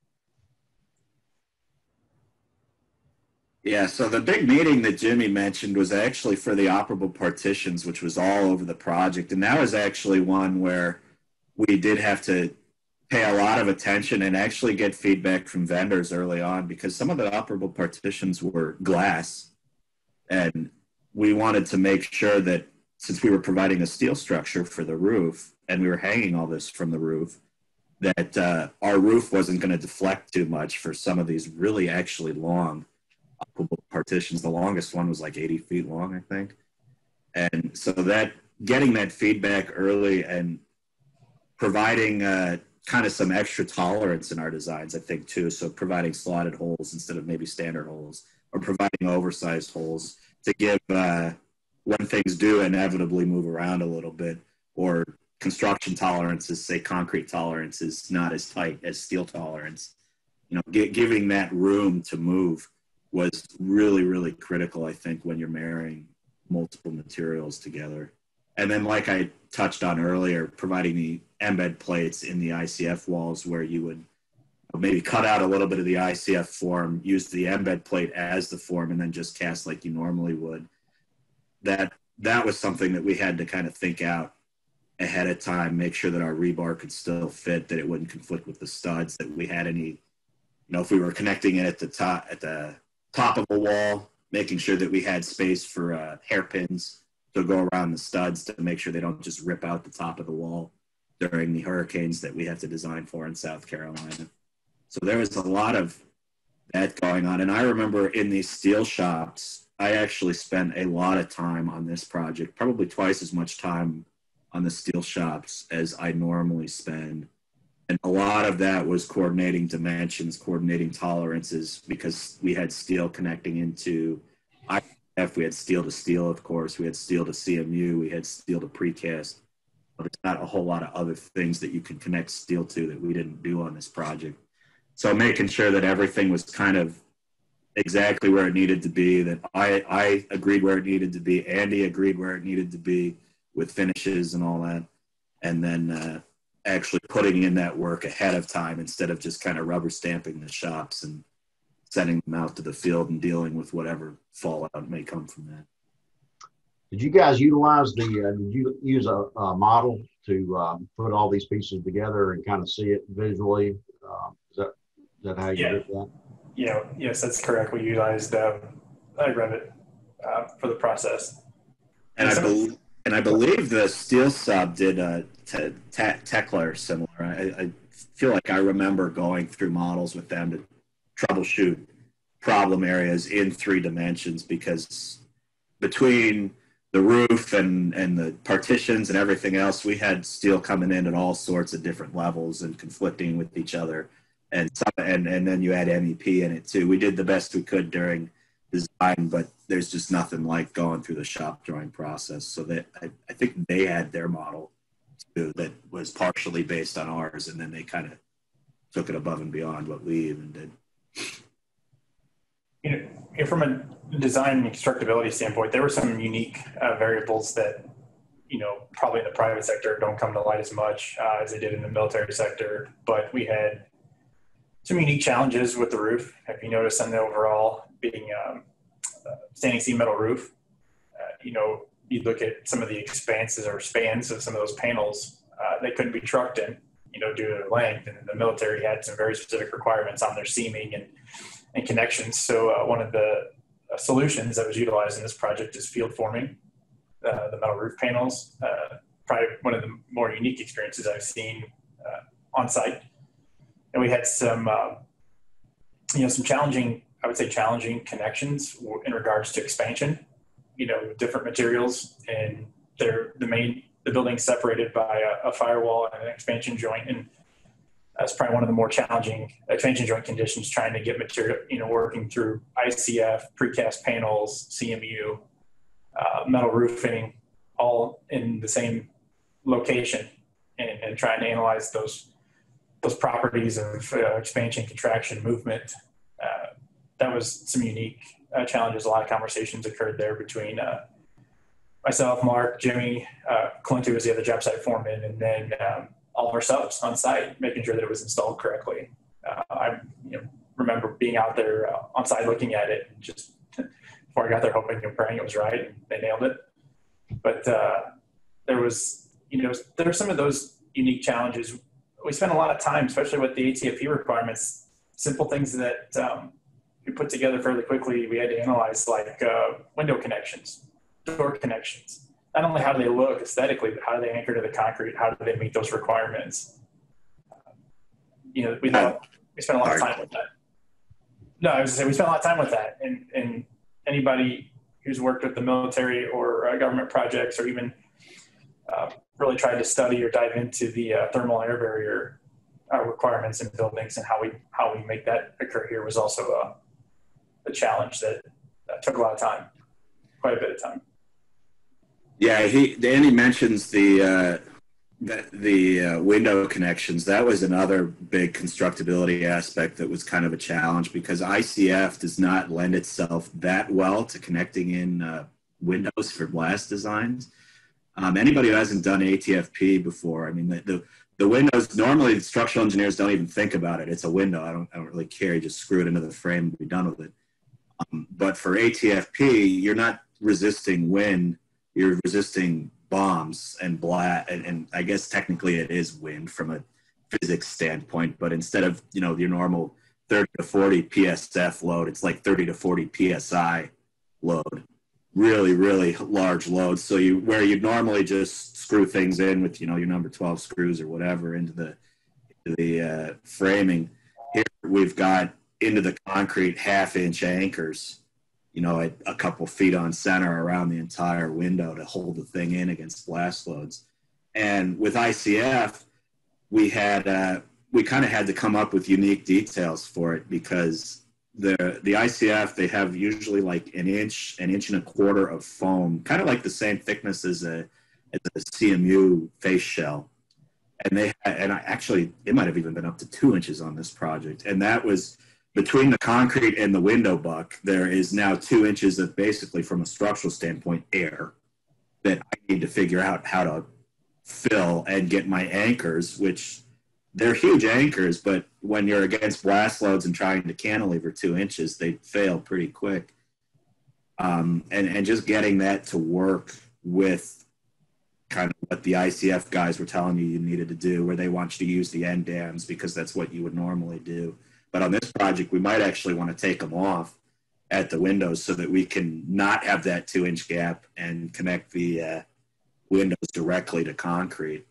Yeah, so the big meeting that Jimmy mentioned was actually for the operable partitions, which was all over the project. And that was actually one where we did have to pay a lot of attention and actually get feedback from vendors early on, because some of the operable partitions were glass. And we wanted to make sure that since we were providing a steel structure for the roof and we were hanging all this from the roof, that uh, our roof wasn't going to deflect too much for some of these really actually long partitions. The longest one was like eighty feet long, I think. And so that getting that feedback early and providing uh, kind of some extra tolerance in our designs, I think, too. So providing slotted holes instead of maybe standard holes, or providing oversized holes to give uh, when things do inevitably move around a little bit, or construction tolerances, say concrete tolerance is not as tight as steel tolerance. You know, g giving that room to move was really, really critical, I think, when you're marrying multiple materials together. And then, like I touched on earlier, providing the embed plates in the I C F walls, where you would maybe cut out a little bit of the I C F form, use the embed plate as the form, and then just cast like you normally would. That, that was something that we had to kind of think out ahead of time, make sure that our rebar could still fit, that it wouldn't conflict with the studs, that we had any, you know, if we were connecting it at the top, at the top of a wall, making sure that we had space for uh, hairpins to go around the studs to make sure they don't just rip out the top of the wall during the hurricanes that we have to design for in South Carolina. So there was a lot of that going on. And I remember in these steel shops, I actually spent a lot of time on this project, probably twice as much time on the steel shops as I normally spend. And a lot of that was coordinating dimensions, coordinating tolerances, because we had steel connecting into I F, we had steel to steel, of course, we had steel to C M U, we had steel to precast, but it's not a whole lot of other things that you can connect steel to that we didn't do on this project. So making sure that everything was kind of exactly where it needed to be, that I, I agreed where it needed to be, Andy agreed where it needed to be with finishes and all that. And then, uh, actually putting in that work ahead of time instead of just kind of rubber stamping the shops and sending them out to the field and dealing with whatever fallout may come from that. Did you guys utilize the, uh, did you use a, a model to um, put all these pieces together and kind of see it visually? Um, is that, is that how you yeah. did that? Yeah, yes, that's correct. We utilized um, Revit uh, for the process. And, and I believe And I believe the steel sub did a te te Tekla or similar. I, I feel like I remember going through models with them to troubleshoot problem areas in three dimensions, because between the roof and, and the partitions and everything else, we had steel coming in at all sorts of different levels and conflicting with each other. And, some, and, and then you add M E P in it too. We did the best we could during design, but there's just nothing like going through the shop drawing process. So that I, I think they had their model too that was partially based on ours, and then they kind of took it above and beyond what we even did. You know, and from a design and constructability standpoint, there were some unique uh, variables that, you know, probably in the private sector don't come to light as much uh, as they did in the military sector. But we had some unique challenges with the roof. If you notice on the overall being um, uh, standing seam metal roof, uh, you know, you look at some of the expanses or spans of some of those panels, uh, they couldn't be trucked in, you know, due to their length. And the military had some very specific requirements on their seaming and and connections. So uh, one of the uh, solutions that was utilized in this project is field forming, uh, the metal roof panels. Uh, probably one of the more unique experiences I've seen uh, on site. And we had some, uh, you know, some challenging, I would say challenging connections in regards to expansion, you know, different materials, and they're the main, the building separated by a, a firewall and an expansion joint. And that's probably one of the more challenging expansion joint conditions, trying to get material, you know, working through I C F, precast panels, C M U, uh, metal roofing, all in the same location, and, and trying to analyze those those properties of uh, expansion, contraction, movement. Uh, that was some unique uh, challenges. A lot of conversations occurred there between uh, myself, Mark, Jimmy, uh, Clint, who was the other job site foreman, and then um, all of our subs on site, making sure that it was installed correctly. Uh, I you know, remember being out there uh, on site looking at it, and just before I got there, hoping and praying it was right, and they nailed it. But uh, there was, you know, there were some of those unique challenges. We spent a lot of time, especially with the A T F P requirements, simple things that um, we put together fairly quickly. We had to analyze, like uh, window connections, door connections. Not only how do they look aesthetically, but how do they anchor to the concrete? How do they meet those requirements? Um, you know, we, know, we spent a lot of time with that. No, I was just saying, we spent a lot of time with that. And, and anybody who's worked with the military or uh, government projects, or even uh, really tried to study or dive into the uh, thermal air barrier uh, requirements in buildings and how we, how we make that occur here, was also a, a challenge that uh, took a lot of time, quite a bit of time. Yeah, he, Andy mentions the uh, the, the uh, window connections. That was another big constructability aspect that was kind of a challenge, because I C F does not lend itself that well to connecting in uh, windows for blast designs. Um, anybody who hasn't done A T F P before, I mean, the, the, the windows, normally the structural engineers don't even think about it. It's a window. I don't, I don't really care. You just screw it into the frame and be done with it. Um, but for A T F P, you're not resisting wind. You're resisting bombs and blast, and, and I guess technically it is wind from a physics standpoint, but instead of, you know, your normal thirty to forty P S F load, it's like thirty to forty P S I load, really, really large loads. So you, where you'd normally just screw things in with, you know, your number twelve screws or whatever into the, into the uh, framing, here we've got into the concrete half inch anchors, you know, a, a couple feet on center around the entire window to hold the thing in against blast loads. And with I C F, we had, uh, we kind of had to come up with unique details for it, because the, the I C F, they have usually like an inch, an inch and a quarter of foam, kind of like the same thickness as a, as a C M U face shell. And they, and I actually, it might've even been up to two inches on this project. And that was, between the concrete and the window buck, there is now two inches of basically, from a structural standpoint, air that I need to figure out how to fill and get my anchors, which they're huge anchors, but when you're against blast loads and trying to cantilever two inches, they fail pretty quick. Um, and, and just getting that to work with kind of what the I C F guys were telling you you needed to do, where they want you to use the end dams because that's what you would normally do. But on this project, we might actually want to take them off at the windows so that we can not have that two inch gap and connect the uh, windows directly to concrete.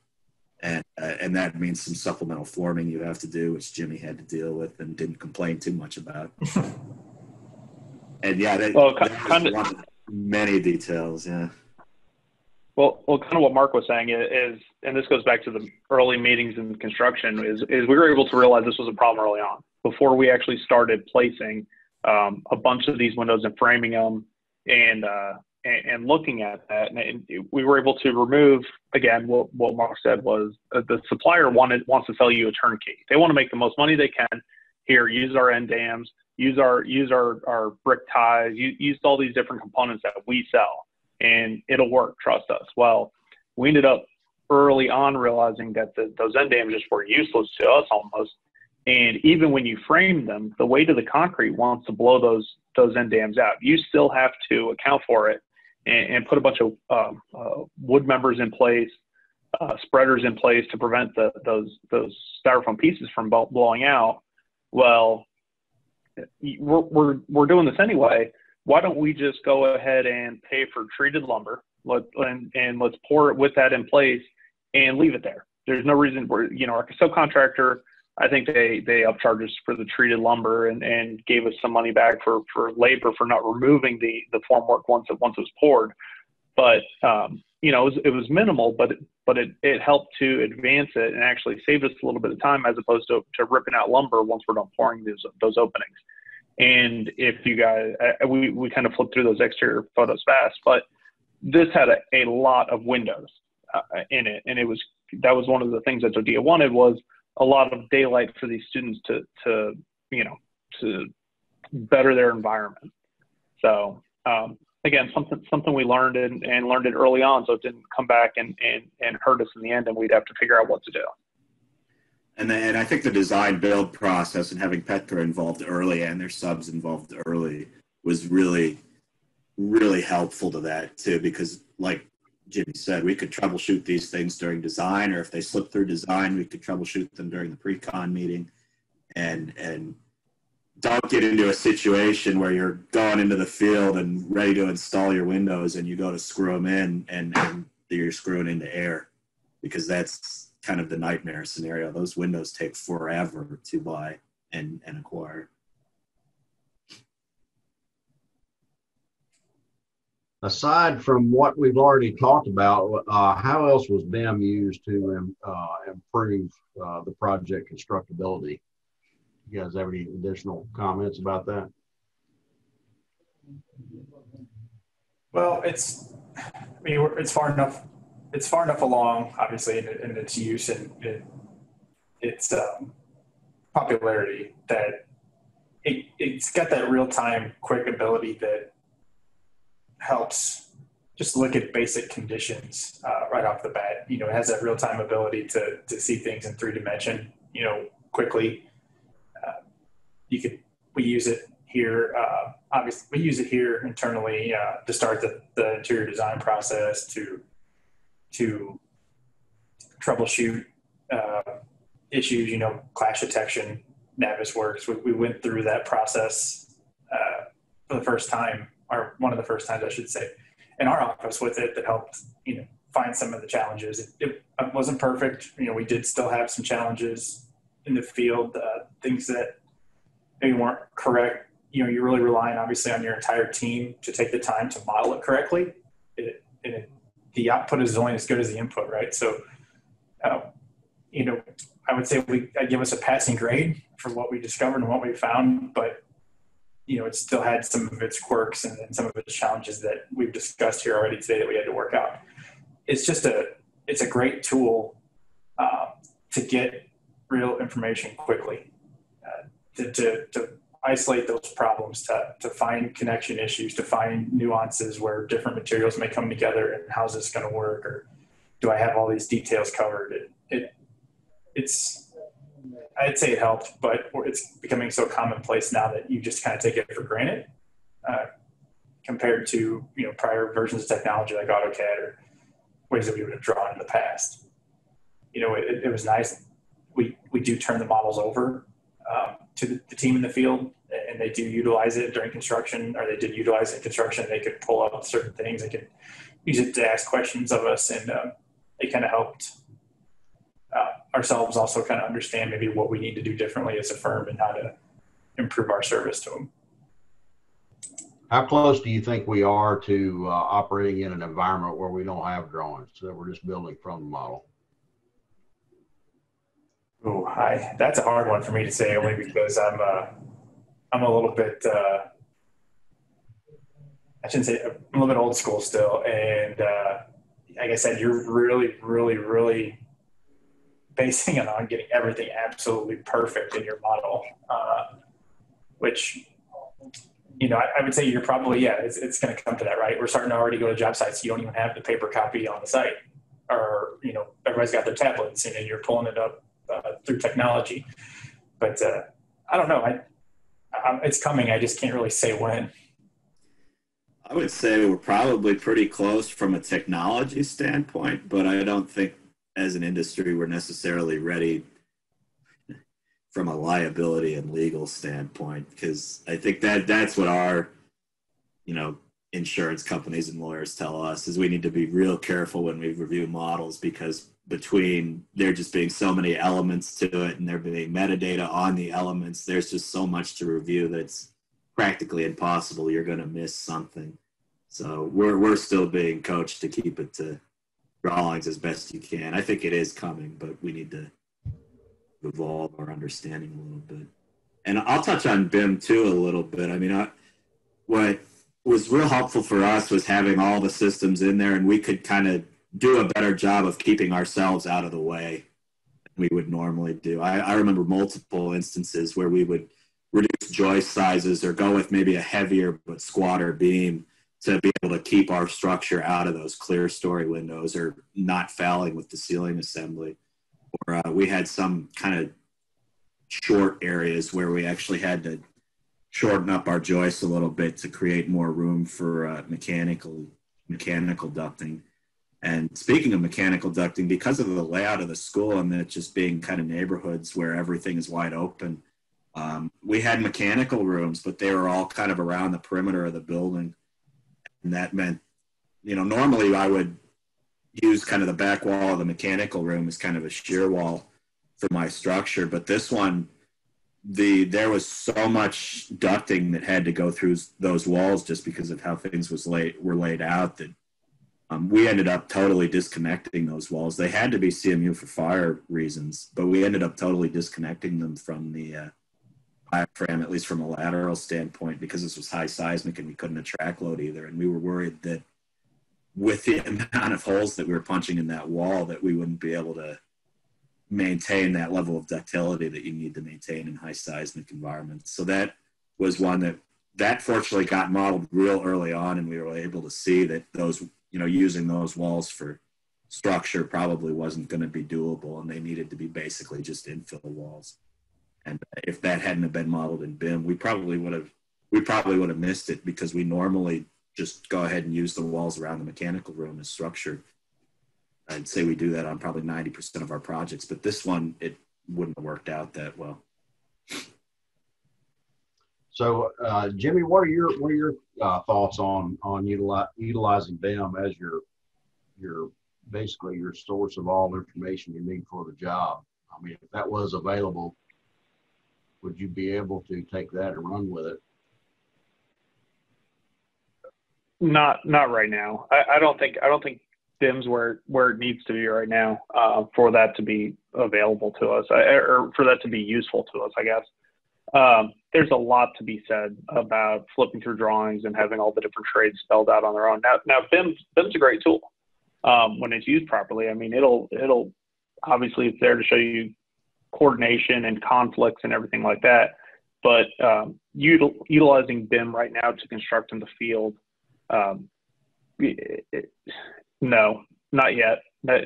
And, uh, and that means some supplemental forming you have to do, which Jimmy had to deal with and didn't complain too much about. And yeah, that, well, that was one of many details, yeah. Well, well, kind of what Mark was saying is, and this goes back to the early meetings in construction, is, is we were able to realize this was a problem early on before we actually started placing um, a bunch of these windows and framing them and, uh, and, and looking at that. And, and we were able to remove, again, what, what Mark said was uh, the supplier wanted, wants to sell you a turnkey. They want to make the most money they can. Here, use our end dams, use our, use our, our brick ties, use, use all these different components that we sell. And it'll work, trust us. Well, we ended up early on realizing that the, those end dams just were useless to us almost. And even when you frame them, the weight of the concrete wants to blow those those end dams out. You still have to account for it and, and put a bunch of um, uh, wood members in place, uh, spreaders in place to prevent the, those, those styrofoam pieces from blowing out. Well, we're, we're, we're doing this anyway. Why don't we just go ahead and pay for treated lumber let, and, and let's pour it with that in place and leave it there. There's no reason for, you know, our subcontractor, I think they, they upcharged us for the treated lumber and, and gave us some money back for, for labor for not removing the, the formwork once it, once it was poured. But, um, you know, it was, it was minimal, but, but it, it helped to advance it and actually saved us a little bit of time as opposed to, to ripping out lumber once we're done pouring those, those openings. And if you guys, we, we kind of flipped through those exterior photos fast, but this had a, a lot of windows uh, in it. And it was, that was one of the things that Jodea wanted was a lot of daylight for these students to, to, you know, to better their environment. So um, again, something, something we learned and, and learned it early on. So it didn't come back and, and, and hurt us in the end, and we'd have to figure out what to do. And then I think the design build process and having Poettker involved early and their subs involved early was really, really helpful to that too, because like Jimmy said, we could troubleshoot these things during design, or if they slip through design, we could troubleshoot them during the pre-con meeting. And, and don't get into a situation where you're going into the field and ready to install your windows and you go to screw them in and, and you're screwing into air, because that's kind of the nightmare scenario. Those windows take forever to buy and, and acquire. Aside from what we've already talked about, uh, how else was B I M used to um, uh, improve uh, the project constructability? You guys have any additional comments about that? Well, it's, I mean, it's far enough It's far enough along, obviously, in, in its use and in its um, popularity that it, it's got that real-time quick ability that helps just look at basic conditions uh, right off the bat. You know, it has that real-time ability to, to see things in three-dimension, you know, quickly. Uh, you could, we use it here, uh, obviously, we use it here internally uh, to start the, the interior design process, to to troubleshoot uh, issues, you know, clash detection, Navisworks. We, we went through that process uh, for the first time, or one of the first times, I should say, in our office with it that helped, you know, find some of the challenges. It, it wasn't perfect. You know, we did still have some challenges in the field, uh, things that maybe weren't correct. You know, you're really relying, obviously, on your entire team to take the time to model it correctly. It, it, The output is only as good as the input, right? So, uh, you know, I would say we I'd give us a passing grade for what we discovered and what we found, but, you know, it still had some of its quirks and, and some of its challenges that we've discussed here already today that we had to work out. It's just a, it's a great tool uh, to get real information quickly, uh, to, to, to isolate those problems, to, to find connection issues, to find nuances where different materials may come together and how's this going to work, or do I have all these details covered? It, it, it's, I'd say it helped, but it's becoming so commonplace now that you just kind of take it for granted uh, compared to, you know, prior versions of technology like AutoCAD or ways that we would have drawn in the past. You know, it, it was nice. We, we do turn the models over um, to the team in the field, and they do utilize it during construction, or they did utilize it in construction. They could pull up certain things. They could use it to ask questions of us, and um, it kind of helped uh, ourselves also kind of understand maybe what we need to do differently as a firm and how to improve our service to them. How close do you think we are to uh, operating in an environment where we don't have drawings, so that we're just building from the model? Oh, hi. That's a hard one for me to say, only because I'm uh, I'm a little bit uh, I shouldn't say I'm a little bit old school still, and uh, like I said, you're really, really, really basing it on getting everything absolutely perfect in your model, uh, which, you know, I, I would say you're probably, yeah, it's, it's going to come to that, right? We're starting to already go to job sites. You don't even have the paper copy on the site, or, you know, everybody's got their tablets and you're pulling it up uh, through technology. But uh, I don't know. I, I, it's coming. I just can't really say when. I would say we're probably pretty close from a technology standpoint, but I don't think as an industry we're necessarily ready from a liability and legal standpoint, because I think that that's what our, you know, insurance companies and lawyers tell us, is we need to be real careful when we review models, because between there just being so many elements to it and there being metadata on the elements, there's just so much to review that it's practically impossible. You're going to miss something. So we're, we're still being coached to keep it to drawings as best you can. I think it is coming, but we need to evolve our understanding a little bit. And I'll touch on B I M too a little bit. I mean, I, what was real helpful for us was having all the systems in there, and we could kind of do a better job of keeping ourselves out of the way than we would normally do. I, I remember multiple instances where we would reduce joist sizes or go with maybe a heavier but squatter beam to be able to keep our structure out of those clear story windows or not fouling with the ceiling assembly. Or uh, we had some kind of short areas where we actually had to shorten up our joists a little bit to create more room for uh, mechanical mechanical ducting. And speaking of mechanical ducting, because of the layout of the school and it just being kind of neighborhoods where everything is wide open, um, we had mechanical rooms, but they were all kind of around the perimeter of the building. And that meant, you know, normally I would use kind of the back wall of the mechanical room as kind of a shear wall for my structure. But this one, the there was so much ducting that had to go through those walls just because of how things was laid, were laid out, that um, we ended up totally disconnecting those walls. They had to be C M U for fire reasons, but we ended up totally disconnecting them from the uh, diaphragm, at least from a lateral standpoint, because this was high seismic and we couldn't attract load either. And we were worried that with the amount of holes that we were punching in that wall, that we wouldn't be able to maintain that level of ductility that you need to maintain in high seismic environments. So that was one that, that fortunately got modeled real early on, and we were able to see that those, you know, using those walls for structure probably wasn't going to be doable, and they needed to be basically just infill walls. And if that hadn't have been modeled in B I M, we probably would have, we probably would have missed it, because we normally just go ahead and use the walls around the mechanical room as structure. I'd say we do that on probably ninety percent of our projects, but this one, it wouldn't have worked out that well. So, uh, Jimmy, what are your what are your uh, thoughts on on utilize, utilizing B I M as your your basically your source of all information you need for the job? I mean, if that was available, would you be able to take that and run with it? Not, not right now. I, I don't think, I don't think B I M's where, where it needs to be right now uh, for that to be available to us, or for that to be useful to us, I guess. Um, there's a lot to be said about flipping through drawings and having all the different trades spelled out on their own. Now, now B I M, B I M's a great tool um, when it's used properly. I mean, it'll, it'll obviously it's there to show you coordination and conflicts and everything like that. But um, util, utilizing B I M right now to construct in the field, um, it, it, no, not yet. That,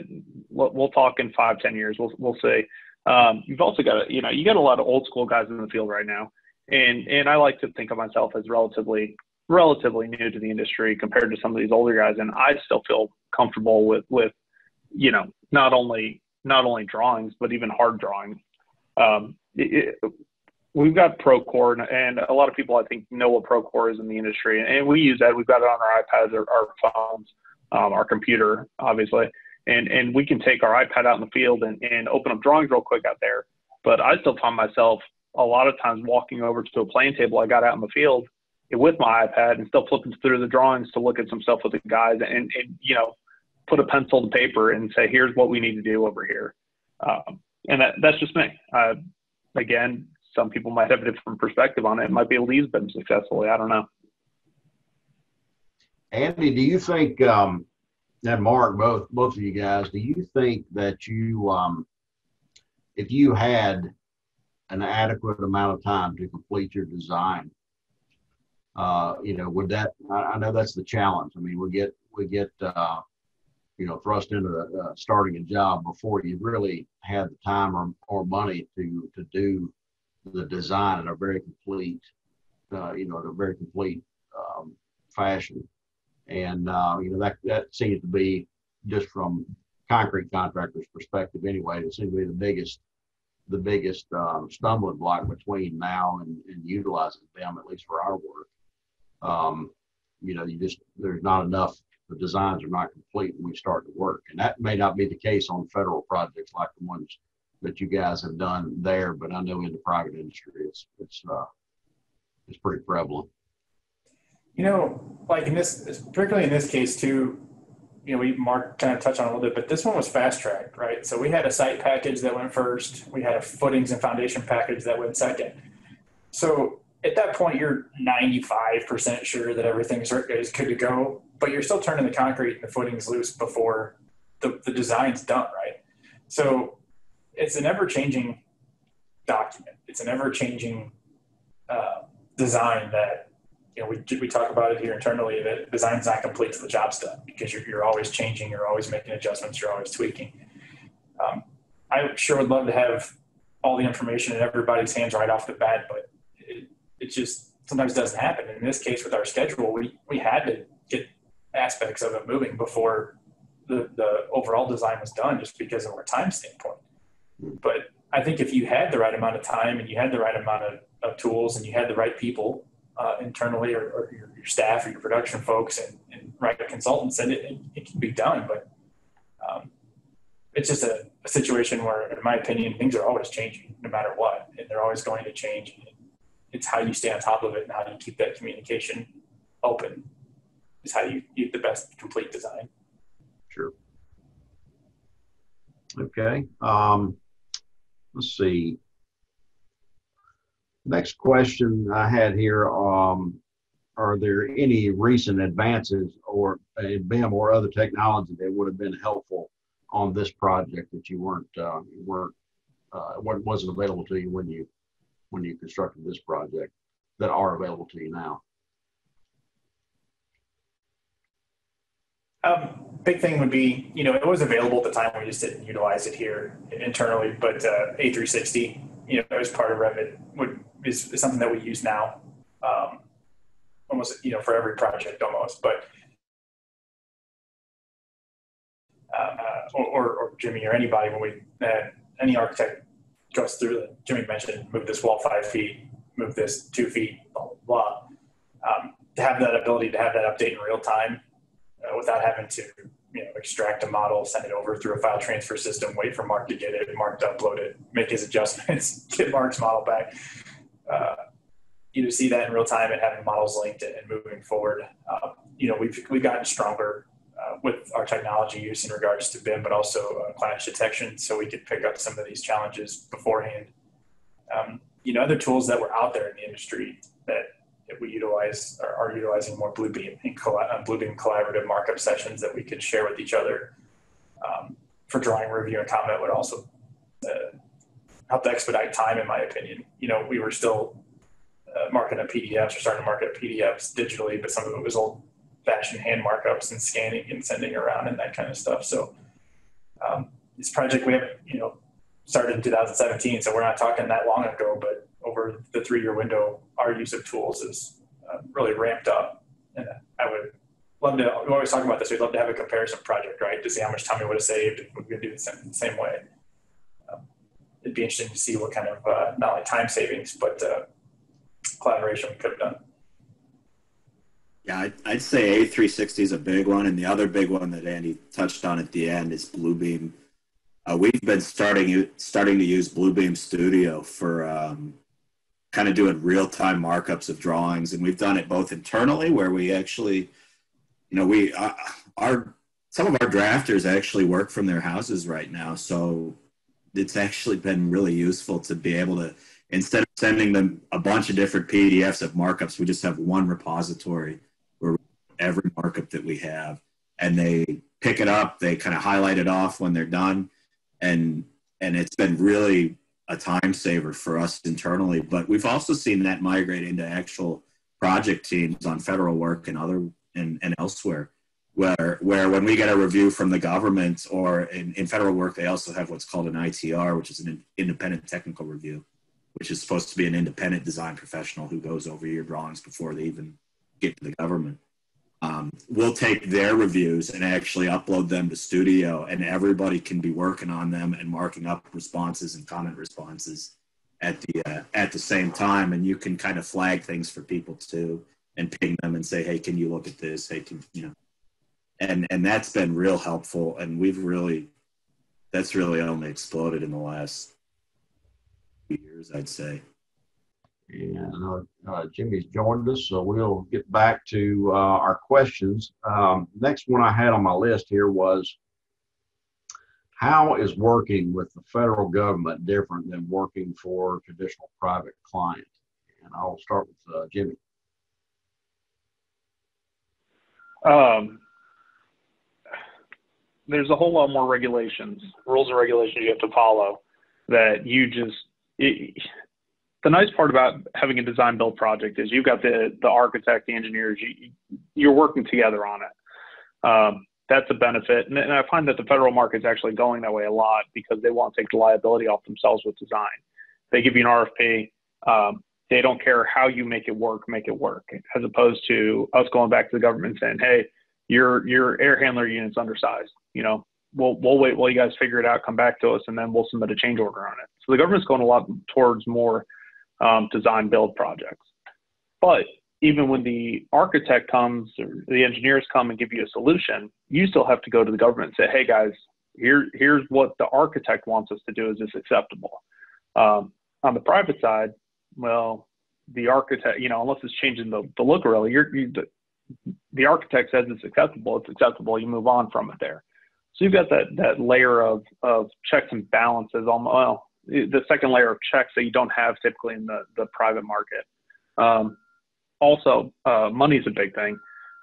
we'll, we'll talk in five, ten years. We'll we'll see. Um, you've also got a, you know you got a lot of old school guys in the field right now, and and I like to think of myself as relatively relatively new to the industry compared to some of these older guys, and I still feel comfortable with with you know not only not only drawings, but even hard drawings. Um, it, it, we've got Procore, and, and a lot of people, I think, know what Procore is in the industry, and, and we use that. We've got it on our iPads, or our phones, um, our computer, obviously, and, and we can take our iPad out in the field and, and open up drawings real quick out there. But I still find myself a lot of times walking over to a plane table I got out in the field with my iPad and still flipping through the drawings to look at some stuff with the guys and, and you know, put a pencil to paper and say, here's what we need to do over here. Um, and that, that's just me. Uh, again, some people might have a different perspective on it. It might be a lead's been successfully. I don't know. Andy, do you think, um, and Mark, both, both of you guys, do you think that you, um, if you had an adequate amount of time to complete your design, uh, you know, would that, I, I know that's the challenge. I mean, we get, we get, uh, you know, thrust into the, uh, starting a job before you really had the time or, or money to, to do the design in a very complete, uh, you know, in a very complete um, fashion. And, uh, you know, that, that seems to be, just from concrete contractors' perspective anyway, it seems to be the biggest, the biggest um, stumbling block between now and, and utilizing them, at least for our work. Um, you know, you just, there's not enough, the designs are not complete when we start to work. And that may not be the case on federal projects like the ones that you guys have done there, but I know in the private industry, it's, it's, uh, it's pretty prevalent. You know, like in this, particularly in this case too, you know, we, Mark kind of touched on a little bit, but this one was fast tracked, right? So we had a site package that went first. We had a footings and foundation package that went second. So at that point, you're ninety-five percent sure that everything is good to go, but you're still turning the concrete and the footings loose before the, the design's done, right? So it's an ever-changing document. It's an ever-changing uh, design that, you know, we, we talk about it here internally, that design's not complete till the job's done, because you're, you're always changing, you're always making adjustments, you're always tweaking. Um, I sure would love to have all the information in everybody's hands right off the bat, but it, it just sometimes doesn't happen. And in this case, with our schedule, we, we had to get aspects of it moving before the, the overall design was done, just because of our time standpoint. But I think if you had the right amount of time and you had the right amount of, of tools and you had the right people uh, internally or, or your, your staff or your production folks and, and right consultants, and it, it can be done. But um, it's just a, a situation where, in my opinion, things are always changing no matter what, and they're always going to change. It's how you stay on top of it and how you keep that communication open is how you get the best complete design. Sure. Okay. Um, Let's see. Next question I had here, um, are there any recent advances or in B I M or other technology that would have been helpful on this project that you weren't, uh, you weren't uh, wasn't available to you when you, when you constructed this project that are available to you now? Um, big thing would be, you know, it was available at the time, we just didn't utilize it here internally, but uh, A three sixty, you know, as part of Revit would, is, is something that we use now, um, almost, you know, for every project almost, but, uh, or, or, or Jimmy or anybody, when we, uh, any architect goes through that, Jimmy mentioned, move this wall five feet, move this two feet, blah, blah, blah. Um, to have that ability to have that update in real time, Uh, without having to, you know, extract a model, send it over through a file transfer system, wait for Mark to get it, Mark to upload it, make his adjustments, get Mark's model back. Uh, you know, see that in real time and having models linked and moving forward. Uh, you know, we've, we've gotten stronger uh, with our technology use in regards to B I M, but also uh, clash detection, so we could pick up some of these challenges beforehand. Um, you know, other tools that were out there in the industry that that we utilize or are utilizing more, Bluebeam and Bluebeam collaborative markup sessions that we could share with each other um, for drawing review and comment would also uh, help to expedite time, in my opinion. You know, we were still uh, marking up P D Fs or starting to market up P D Fs digitally, but some of it was old fashioned hand markups and scanning and sending around and that kind of stuff. So um, this project we have, you know, started in two thousand seventeen, so we're not talking that long ago, but over the three-year window, our use of tools is uh, really ramped up. And I would love to, we always talk about this, we'd love to have a comparison project, right? To see how much time we would have saved if we could do it in the same way. Um, it'd be interesting to see what kind of, uh, not only time savings, but uh, collaboration we could have done. Yeah, I'd, I'd say A three sixty is a big one. And the other big one that Andy touched on at the end is Bluebeam. Uh, we've been starting, starting to use Bluebeam Studio for, um, kind of doing real-time markups of drawings. And we've done it both internally, where we actually, you know, we uh, our some of our drafters actually work from their houses right now. So it's actually been really useful to be able to, instead of sending them a bunch of different P D Fs of markups, we just have one repository where every markup that we have, and they pick it up, they kind of highlight it off when they're done. And, and it's been really a time saver for us internally, but we've also seen that migrate into actual project teams on federal work and other and, and elsewhere, where, where when we get a review from the government or in, in federal work, they also have what's called an I T R, which is an independent technical review, which is supposed to be an independent design professional who goes over your drawings before they even get to the government. Um, we'll take their reviews and actually upload them to Studio, and everybody can be working on them and marking up responses and comment responses at the, uh, at the same time. And you can kind of flag things for people too and ping them and say, hey, can you look at this? Hey, can you know, and, and that's been real helpful. And we've really, that's really only exploded in the last few years, I'd say. And uh, uh, Jimmy's joined us, so we'll get back to uh, our questions. Um, next one I had on my list here was, how is working with the federal government different than working for a traditional private client? And I'll start with uh, Jimmy. Um, there's a whole lot more regulations, rules and regulations you have to follow that you just... It, The nice part about having a design build project is you've got the, the architect, the engineers, you, you're working together on it. Um, that's a benefit. And, and I find that the federal market's actually going that way a lot because they want to take the liability off themselves with design. They give you an R F P. Um, they don't care how you make it work, make it work, as opposed to us going back to the government saying, hey, your, your air handler unit's undersized. You know, we'll, we'll wait while you guys figure it out, come back to us, and then we'll submit a change order on it. So the government's going a lot towards more Um, design build projects. But even when the architect comes or the engineers come and give you a solution, you still have to go to the government and say, hey guys, here, here's what the architect wants us to do. Is this acceptable? Um, on the private side, well, the architect, you know, unless it's changing the, the look really, you're, you, the, the architect says it's acceptable, it's acceptable, you move on from it there. So you've got that, that layer of, of checks and balances on, well, the second layer of checks that you don't have typically in the, the private market. Um, also, uh, money is a big thing.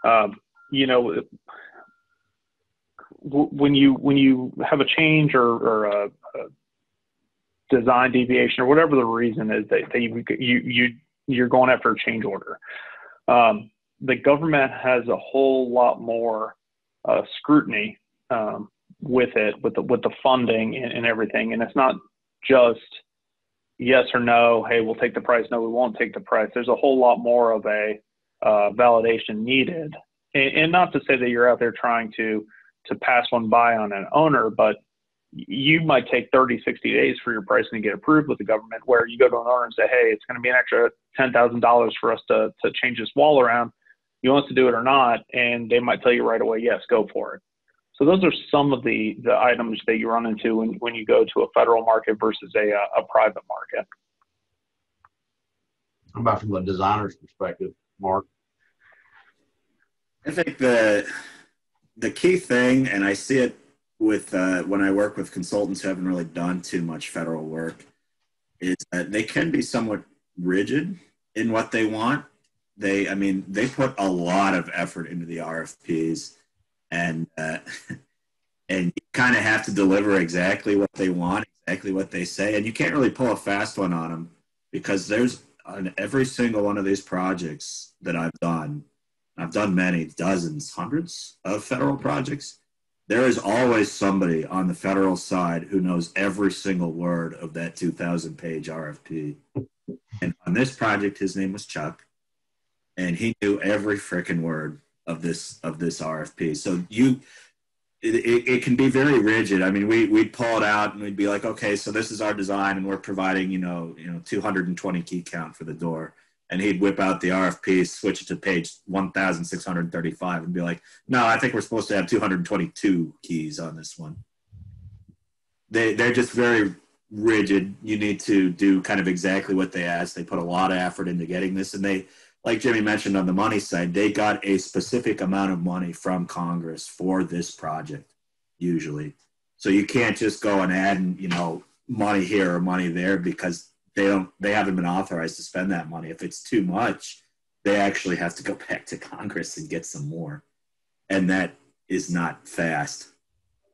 Um, you know, when you, when you have a change or, or a, a design deviation or whatever the reason is that, that you, you, you, you're going after a change order, um, the government has a whole lot more uh, scrutiny um, with it, with the, with the funding and, and everything. And it's not just yes or no, hey, we'll take the price, no, we won't take the price. There's a whole lot more of a uh, validation needed. And, and not to say that you're out there trying to, to pass one by on an owner, but you might take thirty, sixty days for your pricing to get approved with the government, where you go to an owner and say, hey, it's going to be an extra ten thousand dollars for us to, to change this wall around. You want us to do it or not? And they might tell you right away, yes, go for it. So those are some of the, the items that you run into when, when you go to a federal market versus a, a, a private market. How about from the designer's perspective, Mark? I think the, the key thing, and I see it with uh, when I work with consultants who haven't really done too much federal work, is that they can be somewhat rigid in what they want. They, I mean, they put a lot of effort into the R F Ps. And, uh, and you kind of have to deliver exactly what they want, exactly what they say. And you can't really pull a fast one on them, because there's on every single one of these projects that I've done, I've done many, dozens, hundreds of federal projects. There is always somebody on the federal side who knows every single word of that two thousand page R F P. And on this project, his name was Chuck, and he knew every frickin' word of this, of this R F P. So you, it, it, it can be very rigid. I mean, we, we'd pull it out and we'd be like, okay, so this is our design and we're providing, you know, you know, two hundred twenty key count for the door. And he'd whip out the R F P, switch it to page one thousand six hundred thirty-five and be like, no, I think we're supposed to have two hundred twenty-two keys on this one. They, they're just very rigid. You need to do kind of exactly what they asked. They put a lot of effort into getting this, and they, like Jimmy mentioned on the money side, they got a specific amount of money from Congress for this project, usually. So you can't just go and add, you know, money here or money there, because they don't, they haven't been authorized to spend that money. If it's too much, they actually have to go back to Congress and get some more. And that is not fast.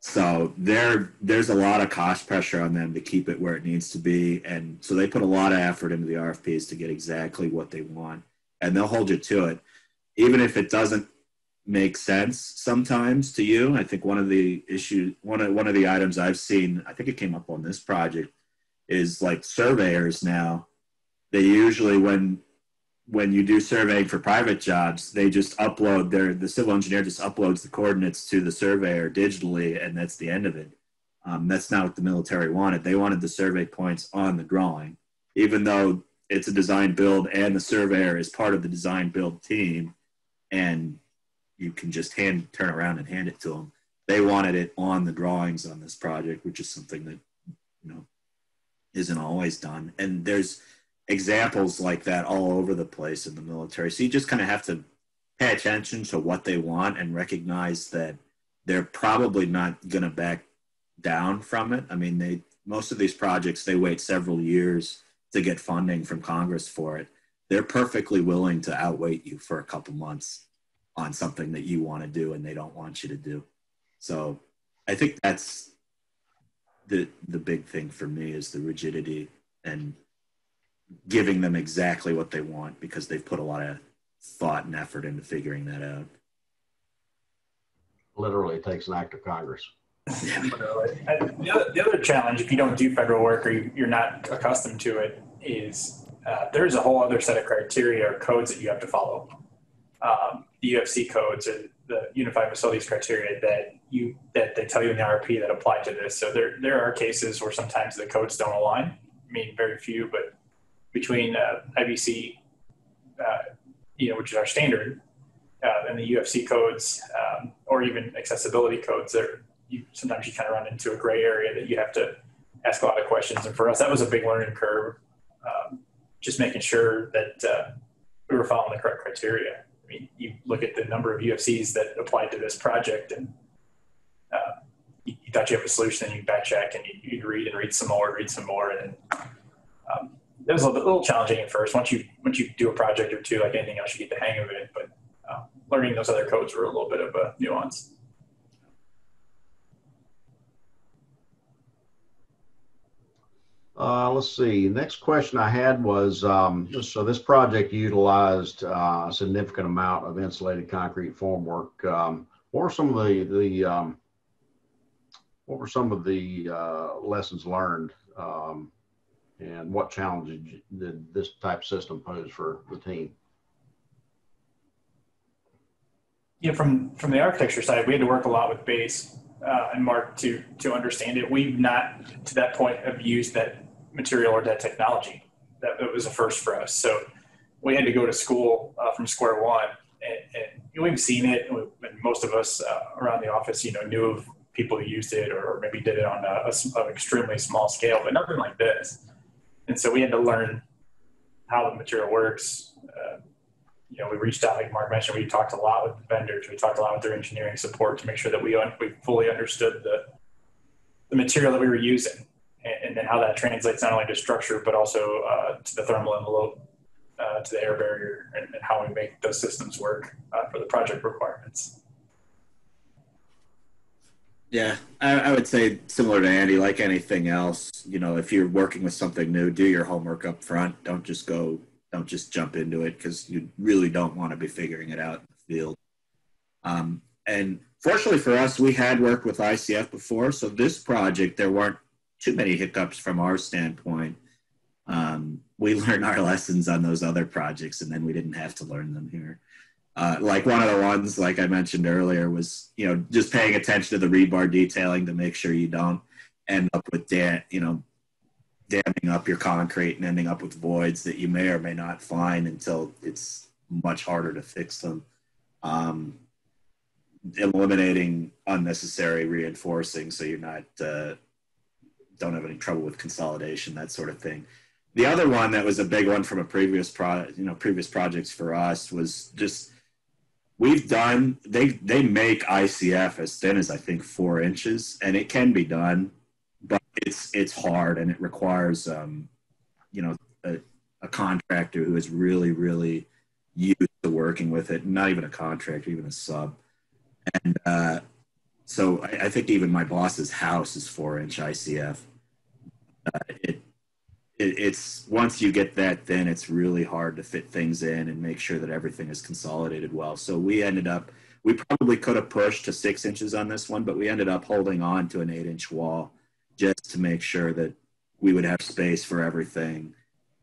So there, there's a lot of cost pressure on them to keep it where it needs to be. And so they put a lot of effort into the R F Ps to get exactly what they want. And they'll hold you to it, even if it doesn't make sense sometimes to you. I think one of the issues, one of, one of the items I've seen, I think it came up on this project, is like surveyors now, they usually, when when you do surveying for private jobs, they just upload their, the civil engineer just uploads the coordinates to the surveyor digitally, and that's the end of it. Um, that's not what the military wanted. They wanted the survey points on the drawing, even though it's a design build and the surveyor is part of the design build team, and you can just hand, turn around and hand it to them. They wanted it on the drawings on this project, which is something that, you know, isn't always done. And there's examples like that all over the place in the military. So you just kind of have to pay attention to what they want and recognize that they're probably not going to back down from it. I mean, they, most of these projects, they wait several years to get funding from Congress for it. They're perfectly willing to outwait you for a couple months on something that you want to do and they don't want you to do. So I think that's the the big thing for me, is the rigidity and giving them exactly what they want, because they've put a lot of thought and effort into figuring that out. Literally takes an act of Congress. Yeah. The other, the other challenge, if you don't do federal work or you, you're not accustomed to it, is uh, there's a whole other set of criteria or codes that you have to follow. Um, the U F C codes or the Unified Facilities Criteria that you that they tell you in the R P that apply to this. So there, there are cases where sometimes the codes don't align. I mean, very few, but between uh, I B C, uh, you know, which is our standard, uh, and the U F C codes, um, or even accessibility codes, there you, sometimes you kind of run into a gray area that you have to ask a lot of questions. And for us, that was a big learning curve, um, just making sure that uh, we were following the correct criteria. I mean, you look at the number of U F Cs that applied to this project, and uh, you, you thought you have a solution, and you back check, and you, you'd read and read some more, read some more, and um, that was a little, a little challenging at first. Once you once you do a project or two, like anything else, you get the hang of it. But uh, learning those other codes were a little bit of a nuance. Uh, let's see, the next question I had was, um, so this project utilized uh, a significant amount of insulated concrete formwork. Um, what were some of the, the um, what were some of the uh, lessons learned, um, and what challenges did this type of system pose for the team? Yeah, from, from the architecture side, we had to work a lot with BASE uh, and Mark to, to understand it. We've not, to that point, have used that material or that technology. That it was a first for us. So we had to go to school uh, from square one, and, and we've seen it. And, we, and most of us uh, around the office, you know, knew of people who used it, or maybe did it on a, a, an extremely small scale, but nothing like this. And so we had to learn how the material works. Uh, you know, we reached out, like Mark mentioned, we talked a lot with the vendors. We talked a lot with their engineering support to make sure that we, we fully understood the, the material that we were using. And then how that translates not only to structure, but also uh, to the thermal envelope, uh, to the air barrier, and, and how we make those systems work uh, for the project requirements. Yeah, I, I would say similar to Andy, like anything else, you know, if you're working with something new, do your homework up front. Don't just go, don't just jump into it, because you really don't want to be figuring it out in the field. Um, and fortunately for us, we had worked with I C F before, so this project, there weren't too many hiccups from our standpoint. Um, we learned our lessons on those other projects, and then we didn't have to learn them here. Uh, like one of the ones, like I mentioned earlier, was, you know, just paying attention to the rebar detailing to make sure you don't end up with dam, you know, damming up your concrete and ending up with voids that you may or may not find until it's much harder to fix them. Um, eliminating unnecessary reinforcing, so you're not, uh, don't have any trouble with consolidation, that sort of thing. The other one that was a big one from a previous pro, you know, previous projects for us was just, we've done, they, they make I C F as thin as I think four inches, and it can be done, but it's, it's hard, and it requires, um, you know, a, a contractor who is really, really used to working with it, not even a contractor, even a sub. And uh, so I, I think even my boss's house is four inch I C F. Uh, it, It's once you get that, then it's really hard to fit things in and make sure that everything is consolidated well. So we ended up, we probably could have pushed to six inches on this one, but we ended up holding on to an eight inch wall just to make sure that we would have space for everything,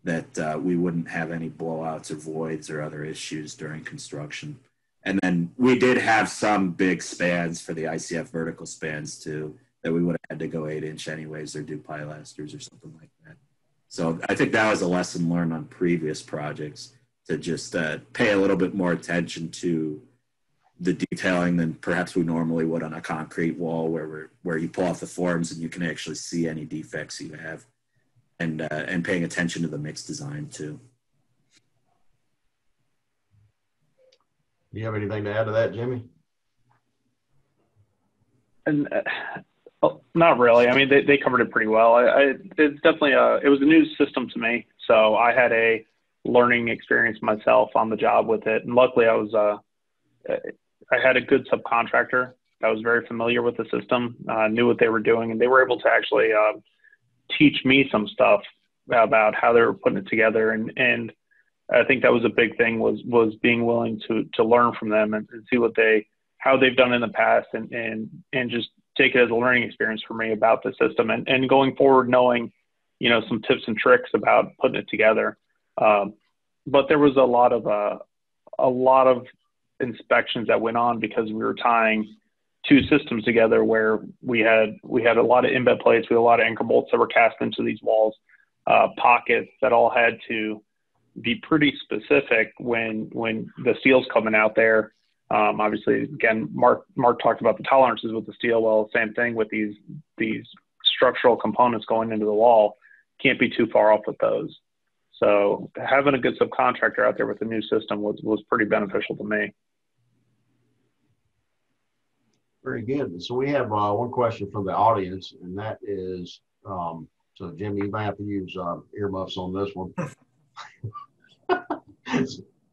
that uh, we wouldn't have any blowouts or voids or other issues during construction. And then we did have some big spans for the I C F vertical spans too, that we would have had to go eight inch anyways, or do pilasters or something like that. So I think that was a lesson learned on previous projects, to just uh, pay a little bit more attention to the detailing than perhaps we normally would on a concrete wall, where we're, where you pull off the forms and you can actually see any defects you have, and uh, and paying attention to the mix design too. Do you have anything to add to that, Jimmy? And. Uh... Oh, not really. I mean, they, they covered it pretty well. I, I, it's definitely a, it was a new system to me. So I had a learning experience myself on the job with it. And luckily I was, uh, I had a good subcontractor that was very familiar with the system, uh, knew what they were doing, and they were able to actually uh, teach me some stuff about how they were putting it together. And, and I think that was a big thing, was, was being willing to, to learn from them and, and see what they, how they've done in the past, and, and, and just take it as a learning experience for me about the system, and, and going forward, knowing, you know, some tips and tricks about putting it together. Um, but there was a lot of, uh, a lot of inspections that went on because we were tying two systems together, where we had, we had a lot of embed plates, we had a lot of anchor bolts that were cast into these walls, uh, pockets that all had to be pretty specific when, when the steel's coming out there. Um, obviously, again, Mark, Mark talked about the tolerances with the steel. Well, same thing with these, these structural components going into the wall. Can't be too far off with those. So having a good subcontractor out there with a new system was, was pretty beneficial to me. Very good. So we have uh, one question from the audience, and that is, um, so Jimmy, you might have to use uh, earmuffs on this one.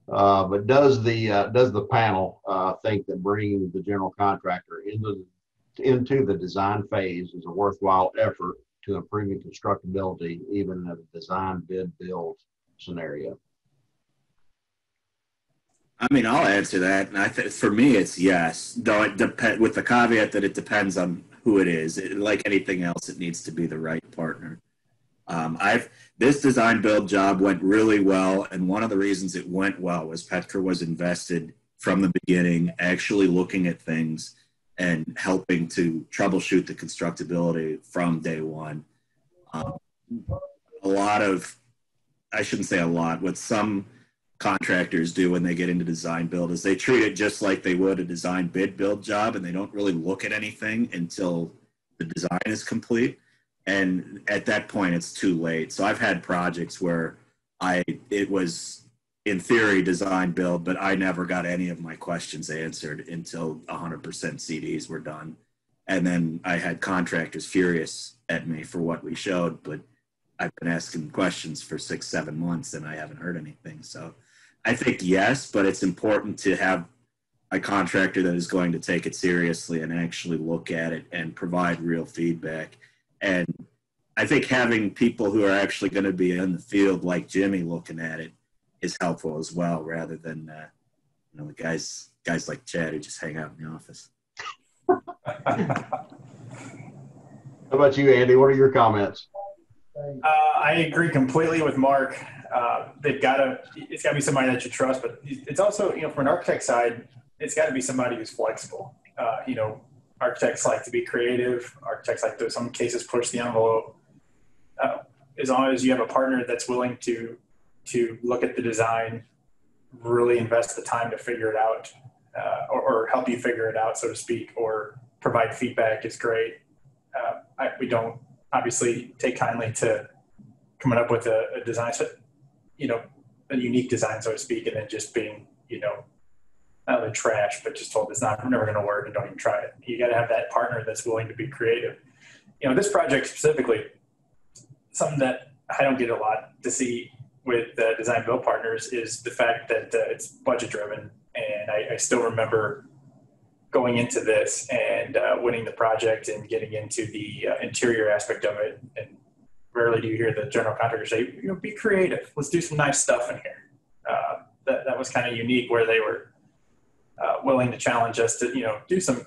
Uh, but does the uh, does the panel uh, think that bringing the general contractor into the, into the design phase is a worthwhile effort to improving constructability, even in a design bid build scenario? I mean, I'll answer that, and I think for me it's yes, though it depends, with the caveat that it depends on who it is. It, like anything else, it needs to be the right partner. Um, I've, this design build job went really well, and one of the reasons it went well was Poettker was invested from the beginning, actually looking at things and helping to troubleshoot the constructability from day one. Um, a lot of, I shouldn't say a lot, what some contractors do when they get into design build is they treat it just like they would a design bid build job, and they don't really look at anything until the design is complete. And at that point, it's too late. So I've had projects where I, it was in theory design build, but I never got any of my questions answered until one hundred percent C Ds were done. And then I had contractors furious at me for what we showed, but I've been asking questions for six, seven months and I haven't heard anything. So I think yes, but it's important to have a contractor that is going to take it seriously and actually look at it and provide real feedback. And I think having people who are actually going to be in the field, like Jimmy, looking at it is helpful as well, rather than uh, you know, guys guys like Chad who just hang out in the office. How about you, Andy? What are your comments? Uh, I agree completely with Mark. Uh, they've got to, it's got to be somebody that you trust, but it's also, you know, from an architect side, it's got to be somebody who's flexible. Uh, you know. Architects like to be creative. Architects like to, in some cases, push the envelope. Uh, as long as you have a partner that's willing to to look at the design, really invest the time to figure it out, uh, or, or help you figure it out, so to speak, or provide feedback is great. Uh, I, we don't. obviously take kindly to coming up with a, a design, you know, a unique design, so to speak, and then just being, you know, not only trash, but just told it's not never going to work and don't even try it. You got to have that partner that's willing to be creative. You know, this project specifically, something that I don't get a lot to see with uh, design build partners is the fact that uh, it's budget driven. And I, I still remember going into this and uh, winning the project and getting into the uh, interior aspect of it. And rarely do you hear the general contractor say, you know, be creative. Let's do some nice stuff in here. Uh, that, that was kind of unique where they were uh, willing to challenge us to, you know, do some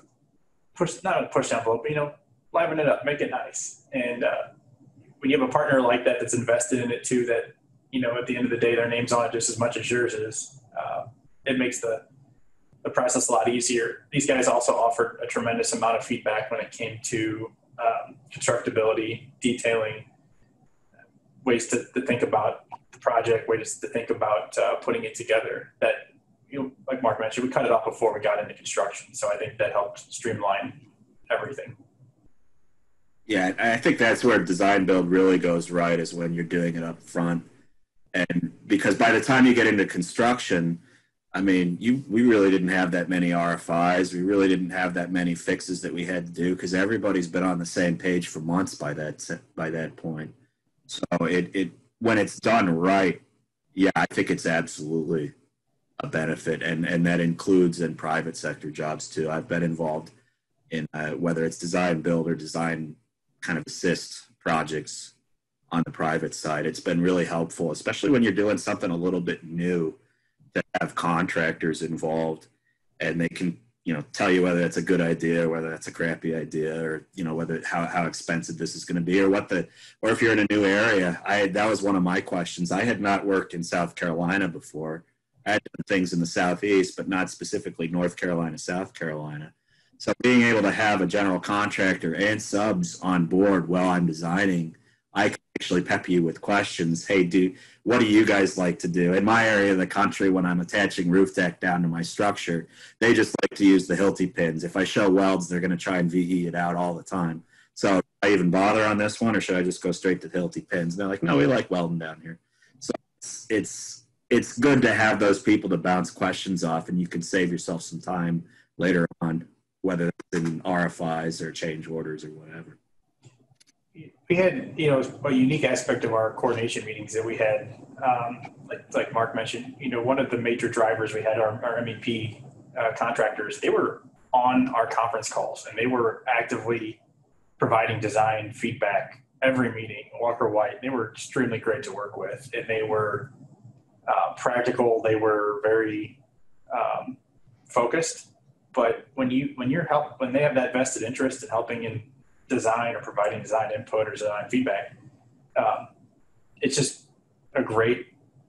push, not a push envelope, but, you know, liven it up, make it nice. And uh, when you have a partner like that, that's invested in it too, that, you know, at the end of the day, their name's on it just as much as yours is. Uh, it makes the, the process a lot easier. These guys also offered a tremendous amount of feedback when it came to um, constructability, detailing, ways to, to think about the project, ways to think about uh, putting it together. That, you know, like Mark mentioned, we cut it off before we got into construction. So I think that helped streamline everything. Yeah, I think that's where design build really goes right, is when you're doing it up front. And because by the time you get into construction, I mean, you, we really didn't have that many R F Is. We really didn't have that many fixes that we had to do because everybody's been on the same page for months by that, by that point. So it, it, when it's done right, yeah, I think it's absolutely a benefit. And, and that includes in private sector jobs too. I've been involved in uh, whether it's design build or design kind of assist projects on the private side. It's been really helpful, especially when you're doing something a little bit new, to have contractors involved, and they can, you know, tell you whether that's a good idea, whether that's a crappy idea, or, you know, whether how, how expensive this is going to be, or what the, or if you're in a new area. I that was one of my questions. I had not worked in South Carolina before. I had done things in the Southeast, but not specifically North Carolina, South Carolina. So being able to have a general contractor and subs on board while I'm designing, I can actually pep you with questions. Hey, do what do you guys like to do? In my area of the country, when I'm attaching roof deck down to my structure, they just like to use the Hilti pins. If I show welds, they're going to try and V E it out all the time. So do I even bother on this one, or should I just go straight to the Hilti pins? And they're like, no, we like welding down here. So it's, it's, it's good to have those people to bounce questions off, and you can save yourself some time later on, whether it's in R F Is or change orders or whatever. We had, you know, a unique aspect of our coordination meetings that we had, um, like, like Mark mentioned, you know, one of the major drivers we had, our, our M E P uh, contractors, they were on our conference calls and they were actively providing design feedback every meeting, Walker White. They were extremely great to work with, and they were uh, practical. They were very um, focused. But when you when you're help when they have that vested interest in helping in design or providing design input or design feedback, um, it's just a great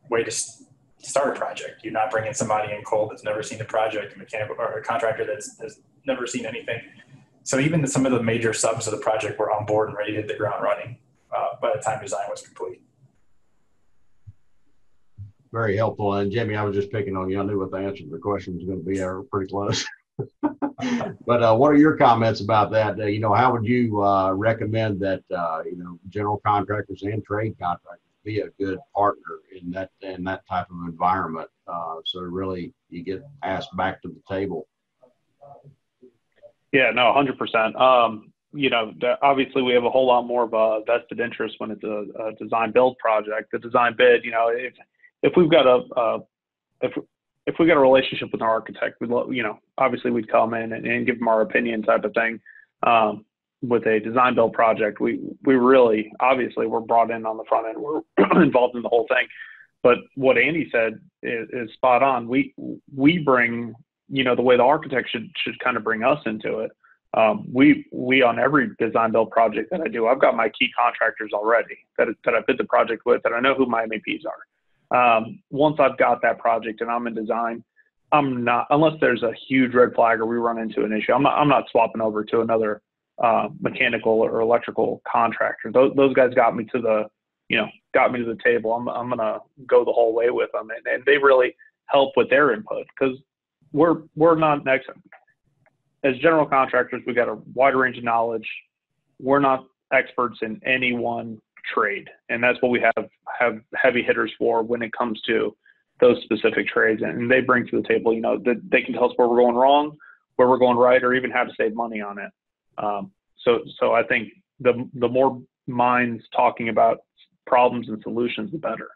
way to start a project. You're not bringing somebody in cold that's never seen a project, a mechanical or a contractor that's has never seen anything. So even the, some of the major subs of the project were on board and ready to hit the ground running uh, by the time design was complete. Very helpful. And Jimmy, I was just picking on you. I knew what the answer to the question was going to be. I was pretty close. But uh, what are your comments about that? Uh, you know, how would you uh, recommend that uh, you know, general contractors and trade contractors be a good partner in that in that type of environment? Uh, so really, you get asked back to the table. Yeah, no, one hundred percent. Um, you know, obviously, we have a whole lot more of a vested interest when it's a, a design build project. The design bid, you know, if if we've got a uh, if If we got a relationship with an architect, we'd love, you know, obviously we'd come in and, and give them our opinion type of thing. Um, with a design build project, we we really, obviously we're brought in on the front end. We're involved in the whole thing. But what Andy said is, is spot on. We we bring, you know, the way the architect should should kind of bring us into it. Um, we we on every design build project that I do, I've got my key contractors already that that I bid the project with, and I know who my M E Ps are. Um, once I've got that project and I'm in design, I'm not, unless there's a huge red flag or we run into an issue, I'm not, I'm not swapping over to another uh, mechanical or electrical contractor. Those, those guys got me to the, you know, got me to the table. I'm, I'm going to go the whole way with them. And, and they really help with their input, because we're, we're not next. As general contractors, we got a wide range of knowledge. We're not experts in any one trade. And that's what we have, have heavy hitters for when it comes to those specific trades. And they bring to the table, you know, that they can tell us where we're going wrong, where we're going right, or even how to save money on it. Um, so, so I think the, the more minds talking about problems and solutions, the better.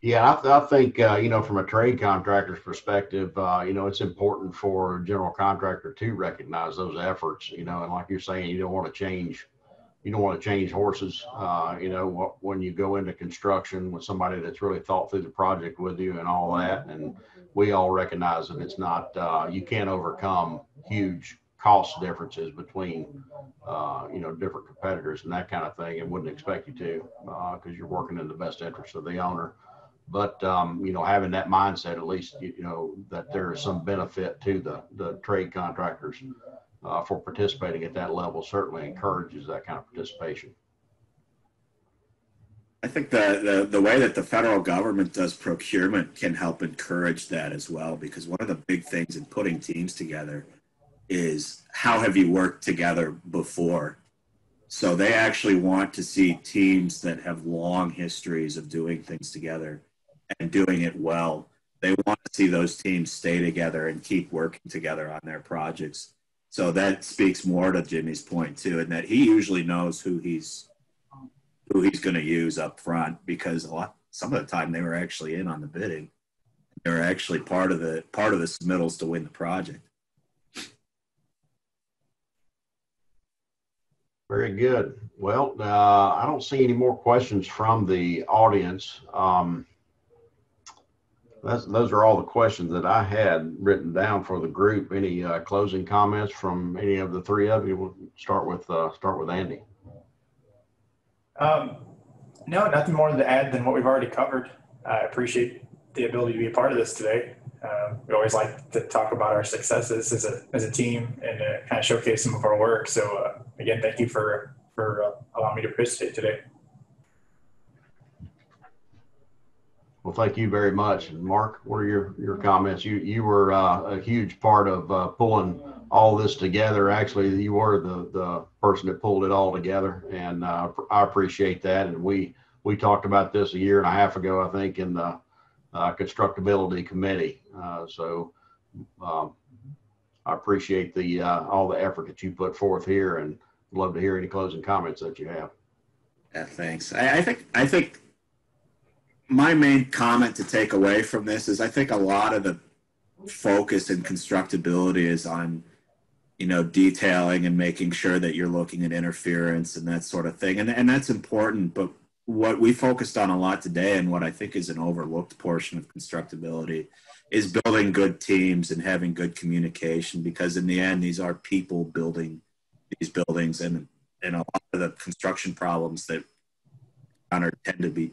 Yeah, I, th I think, uh, you know, from a trade contractor's perspective, uh, you know, it's important for a general contractor to recognize those efforts, you know, and like you're saying, you don't want to change, you don't want to change horses, uh, you know, when you go into construction with somebody that's really thought through the project with you and all that. And we all recognize that it's not, uh, you can't overcome huge cost differences between, uh, you know, different competitors and that kind of thing. And wouldn't expect you to, uh, because you're working in the best interest of the owner. But, um, you know, having that mindset, at least, you know, that there is some benefit to the, the trade contractors uh, for participating at that level, certainly encourages that kind of participation. I think the, the, the way that the federal government does procurement can help encourage that as well, because one of the big things in putting teams together is how have you worked together before? So they actually want to see teams that have long histories of doing things together and doing it well. They want to see those teams stay together and keep working together on their projects. So that speaks more to Jimmy's point too, and that he usually knows who he's who he's going to use up front, because a lot, some of the time they were actually in on the bidding. They were actually part of the part of the submittals to win the project. Very good. Well, uh, I don't see any more questions from the audience. Um, that's, those are all the questions that I had written down for the group. Any uh, closing comments from any of the three of you? We'll start with uh, start with Andy. Um, no, nothing more to add than what we've already covered. I appreciate the ability to be a part of this today. Um, we always like to talk about our successes as a, as a team and uh, kind of showcase some of our work. So uh, again, thank you for, for uh, allowing me to participate today. Well, thank you very much. And Mark, what are your, your comments? You, you were uh, a huge part of uh, pulling all this together. Actually, you were the, the person that pulled it all together. And uh, I appreciate that. And we, we talked about this a year and a half ago, I think, in the Uh, constructability committee. Uh, so um, I appreciate the uh, all the effort that you put forth here, and love to hear any closing comments that you have. Yeah, thanks. I, I think I think my main comment to take away from this is I think a lot of the focus in constructability is on, you know, detailing and making sure that you're looking at interference and that sort of thing, and and that's important, but what we focused on a lot today, and what I think is an overlooked portion of constructability, is building good teams and having good communication, because in the end, these are people building these buildings, and, and a lot of the construction problems that are tend to be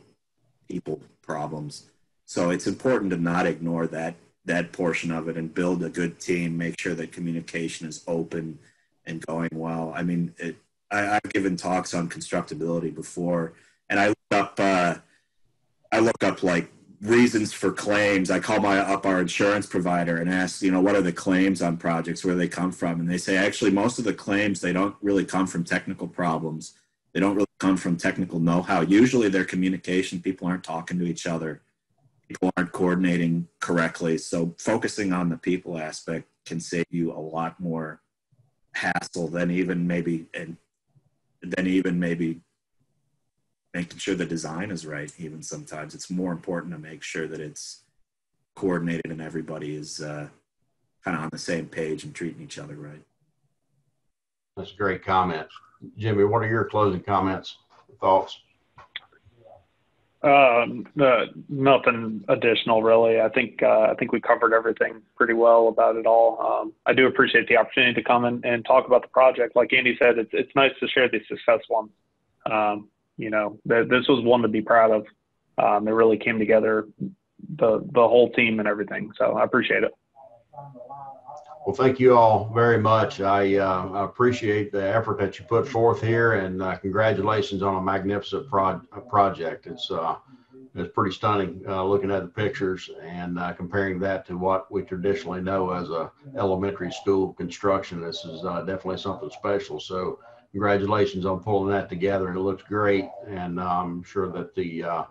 people problems. So it's important to not ignore that, that portion of it, and build a good team, make sure that communication is open and going well. I mean, it, I, I've given talks on constructability before, and I look up, uh, I look up like reasons for claims. I call my up our insurance provider and ask, you know, what are the claims on projects? Where do they come from? And they say, actually, most of the claims, they don't really come from technical problems. They don't really come from technical know-how. Usually their communication, people aren't talking to each other. People aren't coordinating correctly. So focusing on the people aspect can save you a lot more hassle than even maybe, and than even maybe, making sure the design is right. Even sometimes it's more important to make sure that it's coordinated and everybody is uh, kind of on the same page and treating each other right. That's a great comment. Jimmy, what are your closing comments, thoughts? Um, uh, nothing additional really. I think, uh, I think we covered everything pretty well about it all. Um, I do appreciate the opportunity to come in and talk about the project. Like Andy said, it's, it's nice to share the success ones. Um, You know, th this was one to be proud of. Um, it really came together, the the whole team and everything. So I appreciate it. Well, thank you all very much. I uh, appreciate the effort that you put forth here, and uh, congratulations on a magnificent pro project. It's uh, it's pretty stunning uh, looking at the pictures and uh, comparing that to what we traditionally know as a elementary school construction. This is uh, definitely something special. So congratulations on pulling that together. It looks great, and I'm sure that the uh,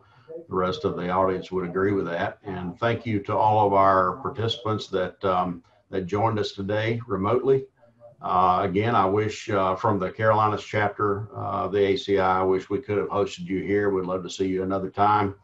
the rest of the audience would agree with that. And thank you to all of our participants that um, that joined us today remotely. Uh, again, I wish uh, from the Carolinas chapter, uh, the A C I, I wish we could have hosted you here. We'd love to see you another time.